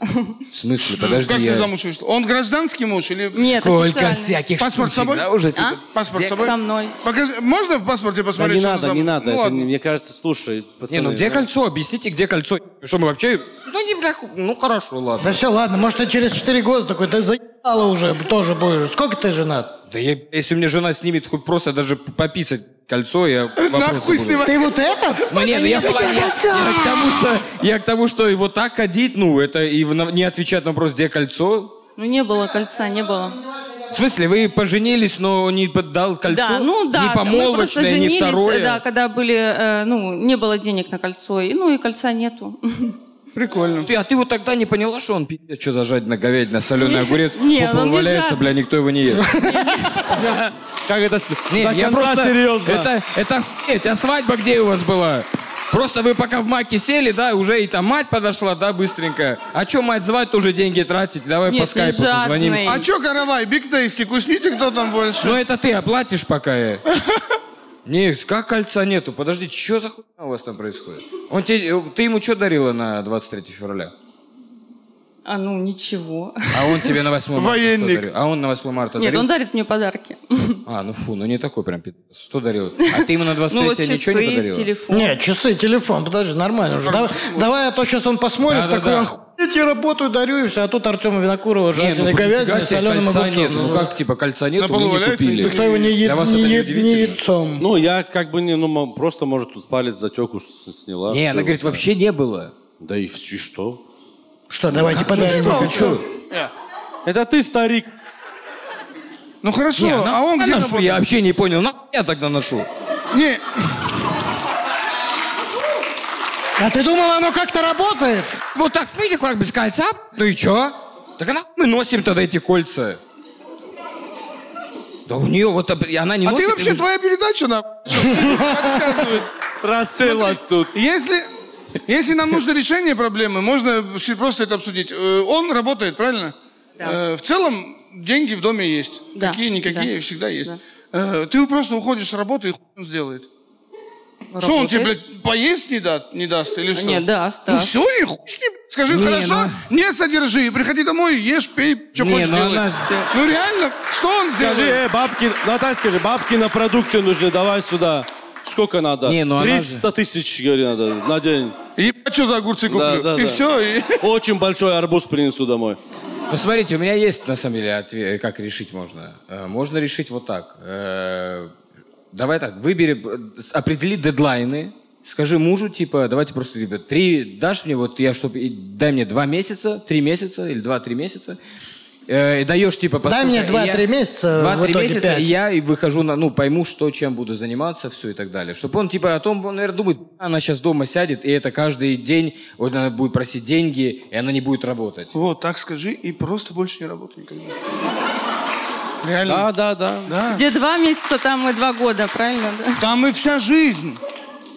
В смысле, подожди. Как я... ты замуж вышла? Он гражданский муж или... Нет, сколько всяких паспорт собой? Да, уже, типа... а? Паспорт собой? Со мной. Покажи... Можно в паспорте посмотреть? Да, не надо, зам... не надо. Ну, это, мне кажется, слушай, пацаны. Не, ну где да? кольцо? Объясните, где кольцо? Что мы вообще... Ну, не вляху. Ну, хорошо, ладно. Да все, ладно, может, ты через четыре года такой, ты заебала уже, тоже будешь. Сколько ты женат? Да я, если мне жена снимет хоть просто даже пописать кольцо, я нахуй снимать. Ты вот это? Ну нет, я, я, я, я, я, к тому, что, я к тому, что и вот так ходить, ну, это и в, не отвечать на вопрос, где кольцо. Ну не было кольца, не было. В смысле, вы поженились, но не поддал кольцо? Да, ну да. Не помолвочное, мы женились, не второе? Да, когда были, э, ну, не было денег на кольцо, и, ну и кольца нету. Прикольно. Ты, а ты вот тогда не поняла, что он пи***т, что зажать на говядина, соленый огурец, попал валяется, бля, никто его не ест. Как это? Нет, я просто серьезно. Это, это, а свадьба где у вас была? Просто вы пока в маке сели, да, уже и там мать подошла, да, быстренько. А что мать звать, тоже деньги тратить? Давай по скайпу созвонимся. А что, каравай, бигтейстик, усните, кто там больше? Ну это ты оплатишь пока я. Нет, как кольца нету? Подожди, что за хуйня у вас там происходит? Он тебе, ты ему что дарила на двадцать третье февраля? А ну, ничего. А он тебе на восьмое марта что дарил? А он на восьмое марта дарил? Нет, он дарит мне подарки. А, ну фу, ну не такой прям пи***ц. Что дарил? А ты ему на двадцать третье ничего не подарила? Телефон. Нет, часы, телефон, подожди, нормально уже. Давай, а то сейчас он посмотрит, такой, охуеть, я работаю, дарю, и все. А тут Артема Винокурова, жареные говядины, соленым огурцом. Ну как, типа, кольца нет, вы не купили. Никто его не яйцом. Ну, я как бы, ну, просто, может, спалец затеку сняла. Не, она говорит, вообще не было. Да и что? Что, давайте подождем. Это ты, старик. Ну хорошо, не, на... а он где-то... Ношу, я вообще не понял, нахуй я тогда ношу? Не. А ты думал, оно как-то работает? Вот так, видите, как без кольца? Ну и чё? Так а нахуй мы носим тогда эти кольца? Да у нее вот... она не а носит, ты вообще, ты... твоя передача нахуй подсказывает. Рассылась тут. Если... Если нам нужно решение проблемы, можно просто это обсудить. Он работает, правильно? Да. В целом деньги в доме есть. Да. Какие-никакие да. всегда есть. Да. э, ты просто уходишь с работы, и хуй он сделает. Работает. Что он тебе, блядь, поесть не, да, не даст или что? Не даст, да. Ну все, и хуй с ним. Скажи, не, хорошо, ну... не содержи, приходи домой, ешь, пей, что не, хочешь ну, делать. Она... Ну реально, что он сделает? Скажи, э, бабки, Наталья, скажи, бабки на продукты нужны, давай сюда. Сколько надо? Не, ну триста тысяч, говори, надо на день. Ебать, что за огурцы куплю? Да, да, и да. все. И... Очень большой арбуз принесу домой. Ну, смотрите, у меня есть, на самом деле, ответ, как решить можно. Можно решить вот так. Давай так, выбери, определи дедлайны. Скажи мужу, типа, давайте просто, ребят, три, дашь мне, вот я, чтобы, дай мне два месяца, три месяца или два-три месяца. И даешь, типа, дай мне два-три месяца, два-три месяца, и я и выхожу, на, ну, пойму, что, чем буду заниматься, все и так далее. Чтобы он, типа, о том, он, наверное, думает, она сейчас дома сядет, и это каждый день, вот она будет просить деньги, и она не будет работать. Вот, так скажи, и просто больше не работай никогда. Реально. Да, да, да, да. Где два месяца, там и два года, правильно? Да? Там и вся жизнь.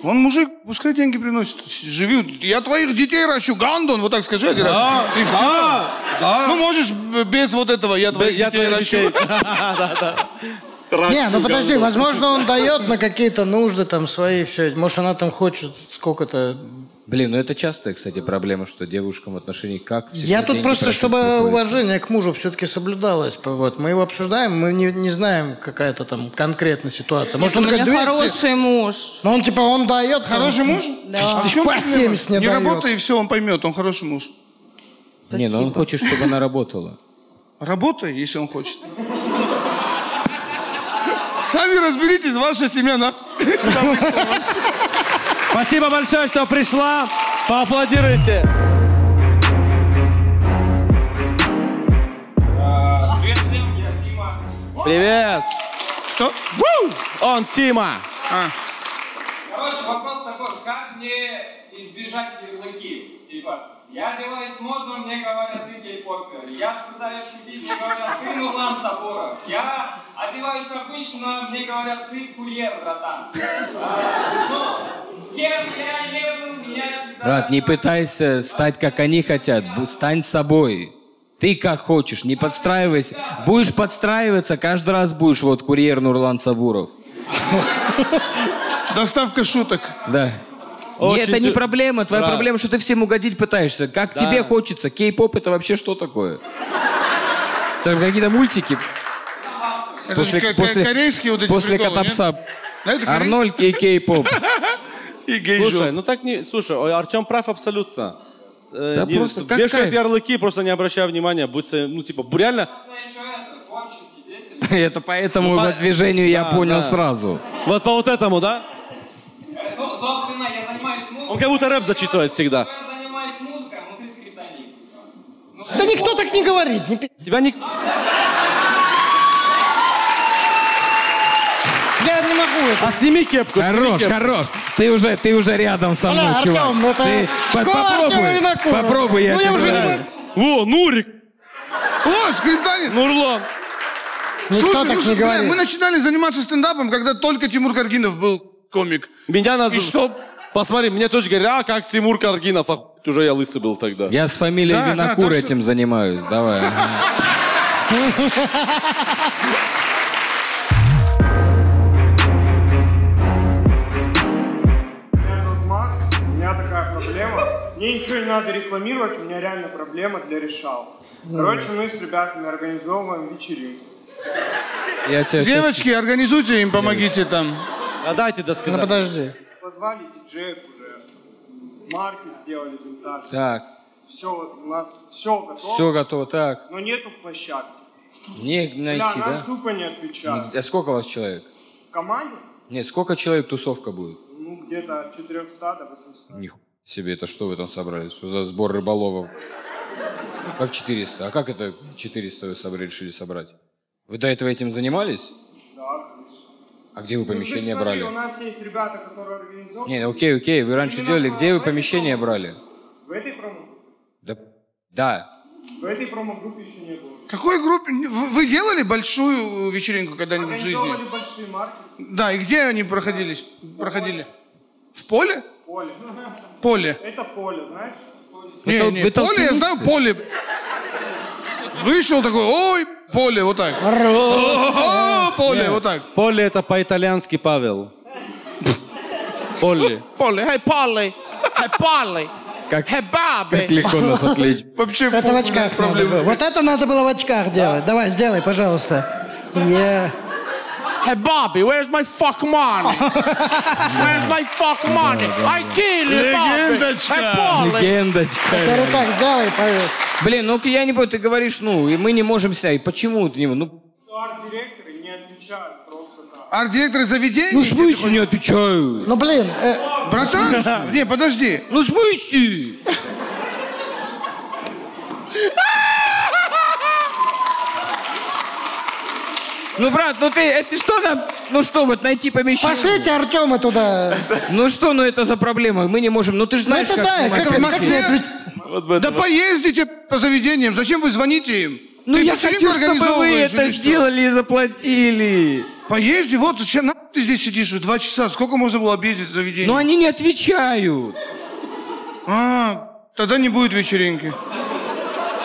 Он мужик, пускай деньги приносит, живи. Я твоих детей ращу, Гандон, вот так скажи один раз. Да, и все. Да, да. Ну, можешь без вот этого, я твоих я детей твои ращу. Не, ну подожди, возможно, он дает на какие-то нужды там свои, все. Может, она там хочет сколько-то... Блин, ну это частая, кстати, проблема, что девушкам в отношении как... Я тут просто, чтобы уважение к мужу все-таки соблюдалось. Вот. Мы его обсуждаем, мы не, не знаем, какая-то там конкретная ситуация. Может, он как двести... хороший муж. Ну он типа, он дает... Хороший муж? Да. А по семьдесят не дает. Не работай, и все, он поймет, он хороший муж. Спасибо. Не, ну он хочет, чтобы она работала. Работай, если он хочет. Сами разберитесь, ваша семья на... Спасибо большое, что пришла. Поаплодируйте. Привет всем, я Тима. Привет. Кто? Он Тима. А. Короче, вопрос такой, как мне избежать ярлыки? Типа, я делаюсь модным, мне говорят, ты гей-поппер. Я пытаюсь шутить, мне говорят, ты Нурлан Сабуров. Я одеваюсь обычно, мне говорят, ты курьер, братан. Но... Брат, не пытайся стать, как они хотят. Стань собой. Ты как хочешь, не подстраивайся. Будешь подстраиваться, каждый раз будешь вот курьер Нурлан Сабуров. Доставка шуток. Да. Очень... Нет, это не проблема. Твоя да. проблема, что ты всем угодить пытаешься. Как да. тебе хочется. Кей-поп это вообще что такое? Там какие-то мультики. После, после, корейские вот эти после приколы, Котопса. Арнольд и кей-поп. Слушай, ну так не... Слушай, Артем прав абсолютно. Да не, просто... Вешают ярлыки, просто не обращая внимания. Будь, ну, типа, реально... Это поэтому ну, по движению да, я понял да. сразу. Вот по вот этому, да? Ну, собственно, я занимаюсь музыкой. Он как будто рэп зачитывает всегда. Я занимаюсь музыкой, но ты скриптонит. Да никто так не говорит. Не... Тебя не... Я не могу это. А сними кепку. Хорош, сними кепку. Хорош. Ты уже, ты уже рядом со мной, Бля, чувак. Артем, это ты... попробуй, попробуй, я ну, тебе я уже не могу. О, Нурик. О, скриптонит. Нурлан. Никто Слушай, так ну, не говорит. Мы начинали заниматься стендапом, когда только Тимур Каргинов был комик. Меня называют. И что? Посмотри, мне тоже говорят, а как Тимур Каргинов, а хуй, уже я лысый был тогда. Я с фамилией да, Винокур да, этим что... занимаюсь, давай. Проблема. Мне ничего не надо рекламировать, у меня реально проблема для решала. Короче, мы с ребятами организовываем вечеринку. Девочки, сейчас... организуйте им, помогите Девочки. Там. А дайте досказать. Ну подожди. Позвали диджеев уже. Маркет сделали винтаж. Так. Все, вот у нас все готово. Все готово, так. Но нету площадки. Не найти, Бля, да? Тупо не отвечают. А сколько у вас человек? В команде? Нет, сколько человек тусовка будет? Ну, где-то от четырёхсот до восьмисот. Нихуя. Себе, это что вы там собрались? Что за сбор рыболовов? Как четыреста? А как это четыреста вы собрали, решили собрать? Вы до этого этим занимались? Да, конечно. А где вы помещение ну, брали? У нас есть ребята, которые организовывают... Не, окей, окей, вы раньше Именно делали. Где вы помещение промо... брали? В этой промо-группе? Да. да. В этой промо-группе еще не было. Какой группе? Вы делали большую вечеринку когда-нибудь в жизни? Организовывали большие марки. Да, и где они проходились? В проходили? Поле. В поле? Поле. Поле. Это поле, знаешь? Поле. Не, не, не, поле, я знаю, поле. Вышел такой, ой, поле, вот так. О, Поле, Нет. вот так. Поле это по-итальянски Павел. Поле. Поле, хай Поле, хай Поле. Как, как легко нас отличить. Вообще, это в очках проблема. Вот это надо было в очках делать. Да. Давай, сделай, пожалуйста. Yeah. Hey, Bobby, where's my fuck money? Where's my fuck money? I kill you, Bobby. Легендочка. Легендочка. Это руках сделай, поверь. Блин, ну я не понял, ты говоришь, ну, и мы не можем себя. И почему ты не... Ну... Арт-директоры не отвечают просто так. Арт-директоры заведения? Ну, в смысле не отвечают? Ну, блин. Э... Братан, не, подожди. Ну, в смысле? Ну, брат, ну ты, это что там, ну что, вот найти помещение? Пошлите Артема туда. Ну что, ну это за проблема, мы не можем, ну ты же знаешь, ну, это как... Да, как, как ответ... вот, вот, да вот. Поездите по заведениям, зачем вы звоните им? Ну ты я хочу, чтобы вы это сделали и заплатили. Поезди, вот зачем, нахуй ты здесь сидишь, два часа, сколько можно было объездить заведение? Ну они не отвечают. А, тогда не будет вечеринки.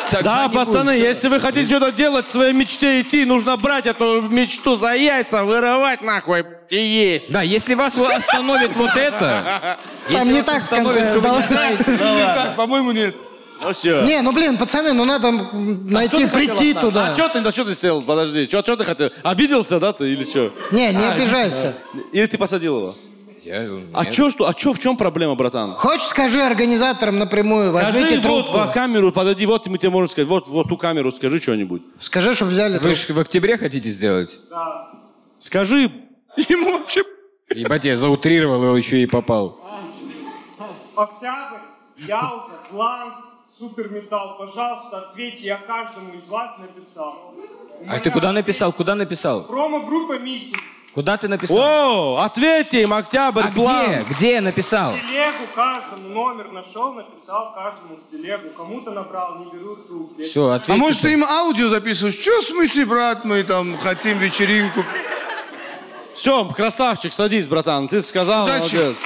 Тогда да, пацаны, будет, если вы хотите что-то делать, своей мечте идти, нужно брать эту мечту за яйца, вырывать нахуй и есть. Да, если вас остановит вот это, там не так остановит, да, по-моему, нет. Ну все. Не, ну блин, пацаны, ну надо найти, прийти туда. А что ты, на что ты сел? Подожди, что ты хотел? Обиделся, да, ты или что? Не, не обижайся. Или ты посадил его? Я, а чё, что, а чё, в чем проблема, братан? Хочешь, скажи организаторам напрямую, скажи, возьмите трубку. Вот в камеру, подойди, вот мы тебе можем сказать, вот, вот ту камеру, скажи что-нибудь. Скажи, чтобы взяли трубку. Вы же в октябре хотите сделать? Да. Скажи ему вообще... Ебать, я заутрировал, его еще и попал. Октябрь, Яуза, Глан, Суперметалл, пожалуйста, ответьте, я каждому из вас написал. А ты куда написал, куда написал? Промо-группа «Митинг». Куда ты написал? О, ответь им, Октябрь, План. А где? Где написал? В телегу каждому номер нашел, написал каждому в телегу. Кому-то набрал, не берут трубки. Все, ответь. А может ты им аудио записываешь? Че в смысле, брат, мы там хотим вечеринку? Все, красавчик, садись, братан, ты сказал, удачи. Молодец.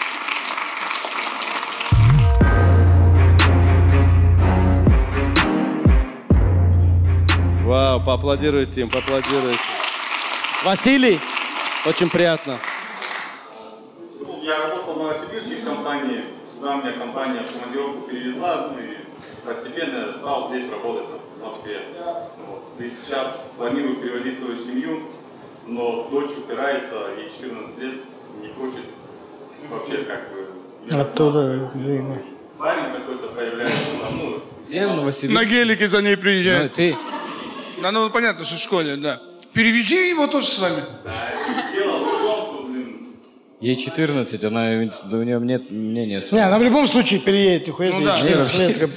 Вау, поаплодируйте им, поаплодируйте. Василий? Очень приятно. Я работал в новосибирской компании, сюда меня компания в командировку перевезла, и постепенно стал здесь работать, в Москве. Вот. И сейчас планирую перевозить свою семью, но дочь упирается, ей четырнадцать лет, не хочет вообще как бы... Оттуда, блин. Парень какой-то проявляется, ну... Где в Новосибирске? На гелике за ней приезжает. Ну, ты... Да, ну понятно, что в школе, да. Перевези его тоже с вами. Ей четырнадцать, она, у нее нет мнения. Не, она в любом случае переедет, хуя ну да. четырнадцать лет.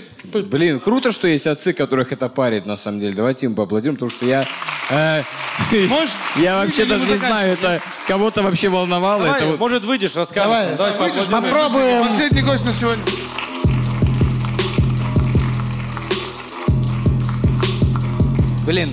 Блин, круто, что есть отцы, которых это парит, на самом деле. Давайте им поаплодируем, потому что я... Э, может, я вообще даже не знаю, это кого-то вообще волновало. Давай, это... Может, выйдешь, расскажешь. Давай, давай выйдешь, попробуем. Последний гость на сегодня. Блин.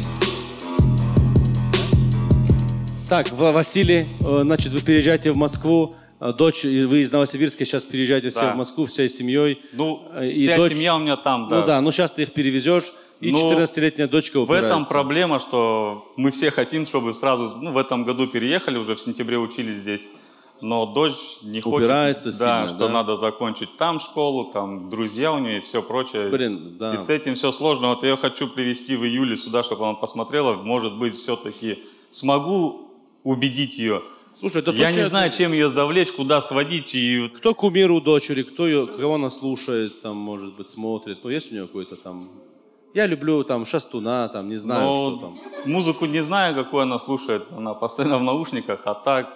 Так, Василий, значит, вы переезжаете в Москву, дочь, вы из Новосибирска сейчас переезжаете все да. в Москву, всей семьей. Ну, и вся дочь... семья у меня там, да. Ну да, ну сейчас ты их перевезешь, и четырнадцатилетняя дочка упирается. В этом проблема, что мы все хотим, чтобы сразу, ну, в этом году переехали, уже в сентябре учились здесь, но дочь не хочет. Упирается сильно, да, что да? надо закончить там школу, там друзья у нее и все прочее. Блин, да. И с этим все сложно. Вот я ее хочу привезти в июле сюда, чтобы она посмотрела, может быть, все-таки смогу убедить ее. Слушай, это я не знаю, чем ее завлечь, куда сводить. И... Кто кумир у дочери, кто ее, кого она слушает, там, может быть, смотрит. Ну, есть у нее какой-то там... Я люблю там Шастуна, там, не знаю, но что там. Музыку не знаю, какую она слушает. Она постоянно в наушниках, а так...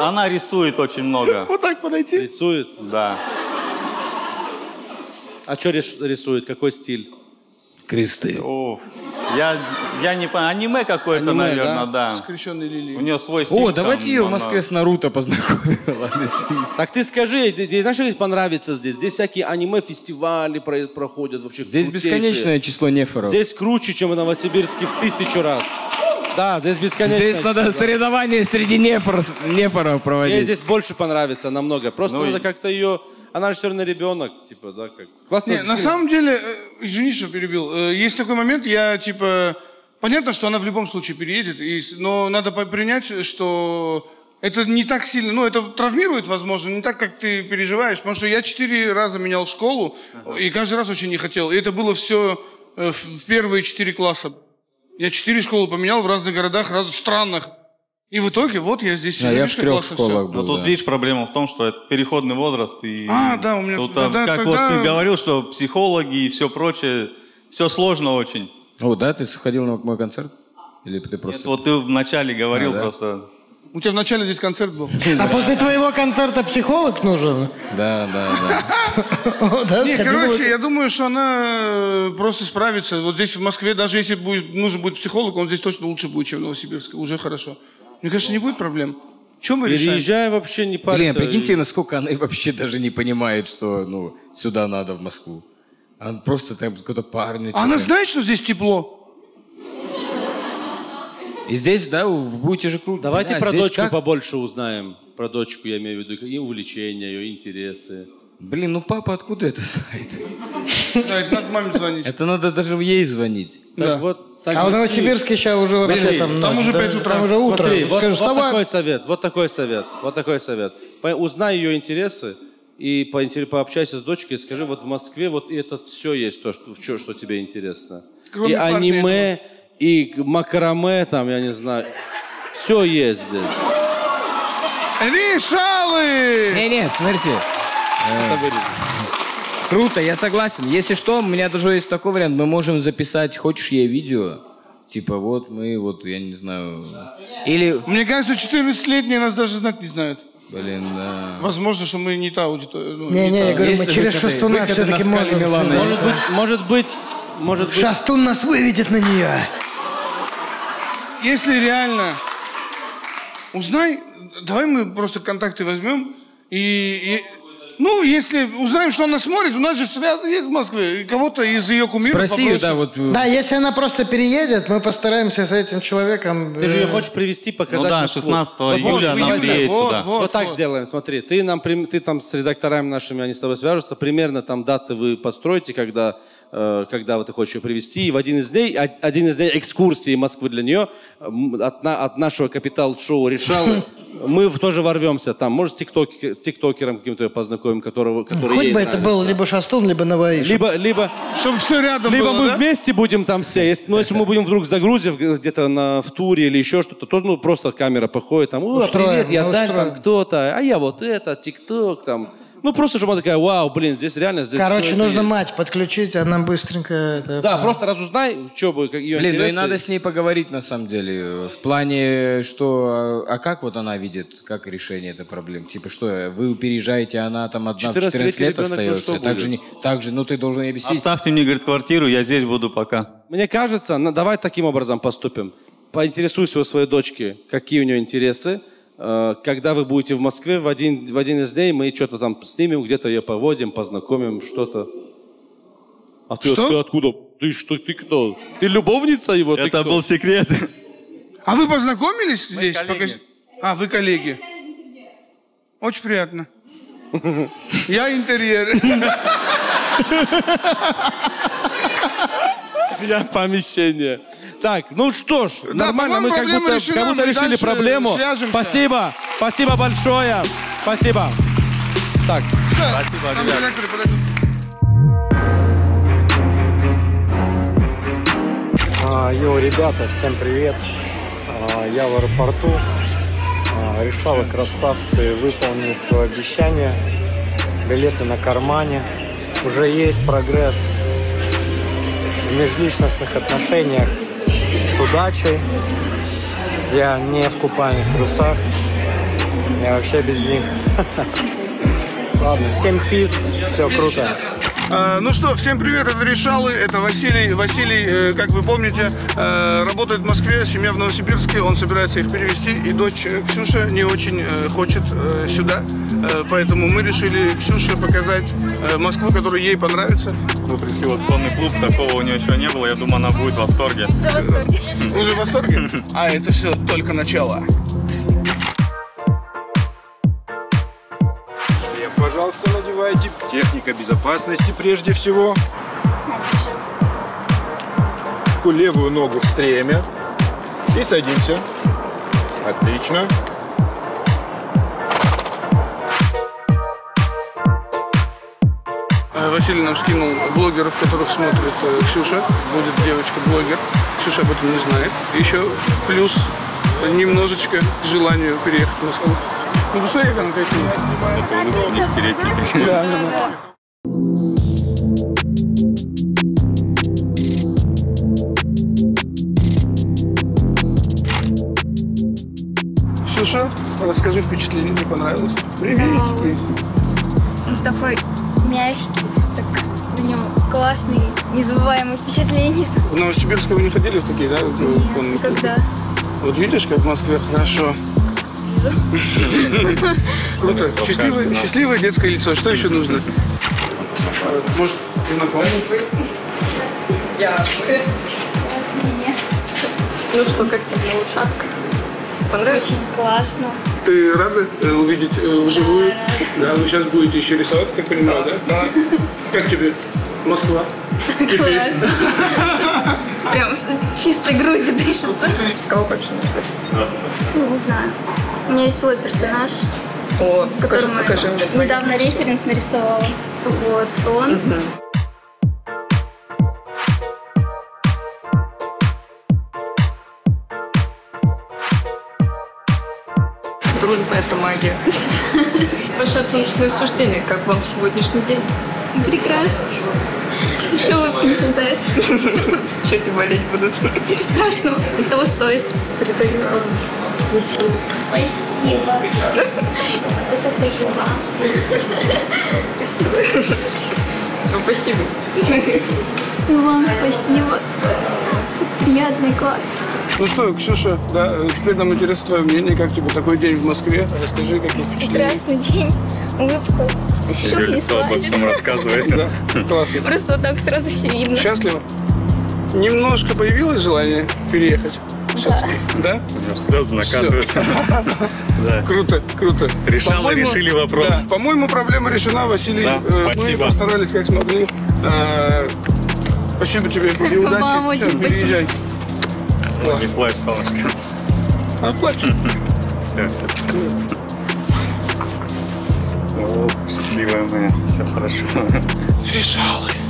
Она рисует очень много. Вот так подойти? Рисует? Да. А что рисует? Какой стиль? Кресты. Я, я не понимаю, аниме какое-то, наверное, да. Скрещенный лилий. У нее свой стиль. О, давайте ее в Москве с Наруто познакомила. Так ты скажи, знаешь, что здесь понравится здесь? Здесь всякие аниме-фестивали проходят вообще. Здесь бесконечное число нефоров. Здесь круче, чем в Новосибирске в тысячу раз. Да, здесь бесконечное. Здесь надо соревнования среди нефоров проводить. Ей здесь больше понравится намного. Просто надо как-то ее... Она же все равно ребенок, типа, да, как... Классно. Не, на самом деле, извини, что перебил, есть такой момент, я, типа, Понятно, что она в любом случае переедет, и, но надо принять, что это не так сильно, ну, это травмирует, возможно, не так, как ты переживаешь, потому что я четыре раза менял школу, ага. и каждый раз очень не хотел. И это было все в первые четыре класса. Я четыре школы поменял в разных городах, раз в странах. И в итоге вот я здесь. Да, я в трех школах был. Но тут, да. видишь, проблема в том, что это переходный возраст. И а, да, у меня... Тут, да, да, как тогда... вот ты говорил, что психологи и все прочее, все сложно очень. О, да? Ты сходил на мой концерт? Или ты просто... Нет, вот ты вначале говорил а, да? просто... У тебя вначале здесь концерт был. А после твоего концерта психолог нужен? Да, да, да. Не, короче, я думаю, что она просто справится. Вот здесь в Москве, даже если нужен будет психолог, он здесь точно лучше будет, чем в Новосибирске. Уже хорошо. Мне кажется, не будет проблем. Чем мы решаем? Переезжай вообще, не парься. Блин, прикиньте, насколько она вообще даже не понимает, что ну сюда надо, в Москву. Она просто там какой-то парень. Она знает, что здесь тепло? И здесь, да, будете же круто. Давайте да, про дочку как? побольше узнаем. Про дочку, я имею в виду, и увлечения, ее интересы. Блин, ну папа откуда это знает? Да, это надо маме звонить. Это надо даже ей звонить. Так вот. А в Новосибирске сейчас уже вообще там Там уже пять утра. Там уже утро. Вот такой совет, вот такой совет, вот такой совет. Узнай ее интересы и пообщайся с дочкой. Скажи, вот в Москве вот это все есть, то, что тебе интересно. И аниме... И макраме там, я не знаю. Все есть здесь. Решалы! Не-не, смотрите. Круто, я согласен. Если что, у меня даже есть такой вариант. Мы можем записать, хочешь ей видео? Типа вот мы, вот, я не знаю. Или... Мне кажется, четырнадцатилетние нас даже знать не знают. Блин, да. Возможно, что мы не та аудитория. Не-не, я говорю, мы через Шастуна все-таки можем. Может быть... Может быть... Шастун нас выведет на нее. Если реально, узнай, давай мы просто контакты возьмем и, и... ну, если узнаем, что она смотрит, у нас же связь есть в Москве, кого-то из ее кумиров. Спроси ее, да, вот. Да, если она просто переедет, мы постараемся с этим человеком. Ты же ее хочешь привести, показать. Ну да, шестнадцатого июля она приедет сюда. Вот так сделаем, смотри, ты нам, ты там с редакторами нашими, они с тобой свяжутся, примерно там даты вы подстроите, когда. когда вот ты хочешь ее привести, и в один из дней, один из дней экскурсии Москвы для нее от, от нашего капитал-шоу «Решала» мы тоже ворвемся там. Может, с, тиктокер, с тиктокером каким-то ее познакомим, которого, который Хоть бы нравится. Это был либо Шастун, либо Наваиш. Либо, либо, чтобы все рядом либо было, мы да? вместе будем там все. Если, ну, если мы будем вдруг загрузив где-то на, в туре или еще что-то, то ну, просто камера походит. Там, О, устроим, привет, я Даль, там кто-то, а я вот это, тикток там. Ну, просто чтобы она такая, вау, блин, здесь реально... Здесь Короче, нужно есть. мать подключить, она быстренько... Это... Да, просто разузнай, что бы ее Блин, интересы... ну и надо с ней поговорить, на самом деле. В плане, что... А как вот она видит, как решение этой проблемы? Типа, что, вы переезжаете, а она там одна в четырнадцать лет остается? Ну, так, же, так же, ну ты должен ей объяснить. Оставьте мне, говорит, квартиру, я здесь буду пока. Мне кажется, ну, давай таким образом поступим. Поинтересуйся у своей дочки, какие у нее интересы. Когда вы будете в Москве, в один, в один из дней мы что-то там снимем, где-то ее поводим, познакомим, что-то. А ты, что? ты откуда? Ты что? Ты кто? Ты любовница его? Это был секрет. А вы познакомились мы здесь? Коллеги. Пока... А, вы коллеги. Очень приятно. Я интерьер. Я помещение. Так, ну что ж, да, нормально, мы как будто, решена, как будто решили проблему. Свяжемся. Спасибо, спасибо большое, спасибо. Так, Все. спасибо, ребята. Йо, ребята, всем привет. Я в аэропорту. Решала, красавцы, выполнили свое обещание. Билеты на кармане. Уже есть прогресс в межличностных отношениях. С удачей. Я не в купальных трусах. Я вообще без них. Ладно, всем пис, все круто. А, ну что, всем привет, это Решалы, это Василий. Василий, э, как вы помните, э, работает в Москве, семья в Новосибирске, он собирается их перевести, и дочь Ксюша не очень э, хочет э, сюда, э, поэтому мы решили Ксюше показать э, Москву, которая ей понравится. Мы пришли вот в конный клуб, такого у нее еще не было, я думаю, она будет в восторге. Да, в восторге. Уже в восторге? А, это все только начало. Пожалуйста, надевайте. Техника безопасности прежде всего. площадку, левую ногу в стреме и садимся. Отлично. Василий нам скинул блогеров, которых смотрит Ксюша. Будет девочка-блогер. Ксюша об этом не знает. Еще плюс немножечко к желанию переехать в Москву. Ну, посмотри, как она какие-то. Это не стереотипы. Да, не знаю. Ксюша, расскажи впечатление, мне понравилось. Привет! Он такой мягкий, так у него классный, незабываемые впечатления. В Новосибирск вы не ходили в такие, да? Нет, он... никогда. Вот видишь, как в Москве хорошо. Круто. Счастливое, счастливое детское лицо. Что еще нужно? Может, знакомить? Я. Ну что, как тебе малышатка? Понравилось? Очень классно. Ты рада увидеть вживую? Да, да, вы сейчас будете еще рисовать, как понимаю, да? Да. Да. Как тебе Москва? Классно. Прям с чистой груди дышится. Кого хочешь написать? Ну, не знаю. У меня есть свой персонаж, О, покажи, покажи мне. Недавно референс нарисовала. Вот он. Угу. Дружба – это магия. Ваше оценочное суждение, как вам сегодняшний день? Прекрасно. Еще вы не слезаете. Чуть не болеть будут. Ничего страшного, того стоит. Передаю вам. Спасибо. Спасибо. Это ты жива. Спасибо. Спасибо. Ну, спасибо. И вам спасибо. Приятно и классно. Ну что, Ксюша, да, теперь нам интересно твое мнение, как тебе такой день в Москве. Расскажи, какие впечатления. Прекрасный день. Улыбка. Щуп не слазит. Да? Классно. Просто вот так сразу все видно. Счастливо? Немножко появилось желание переехать? Да. Да? Сразу накатывается. Да. Круто, круто. Решала, решили вопрос. Да. По-моему, проблема решена, Василий. Да, э, мы постарались как смогли. А, спасибо тебе и удачи. Мама, все, переезжай. Ну, не плачь, солнышко. А плачь. Все, все, все. Счастливая моя, все хорошо. Решала.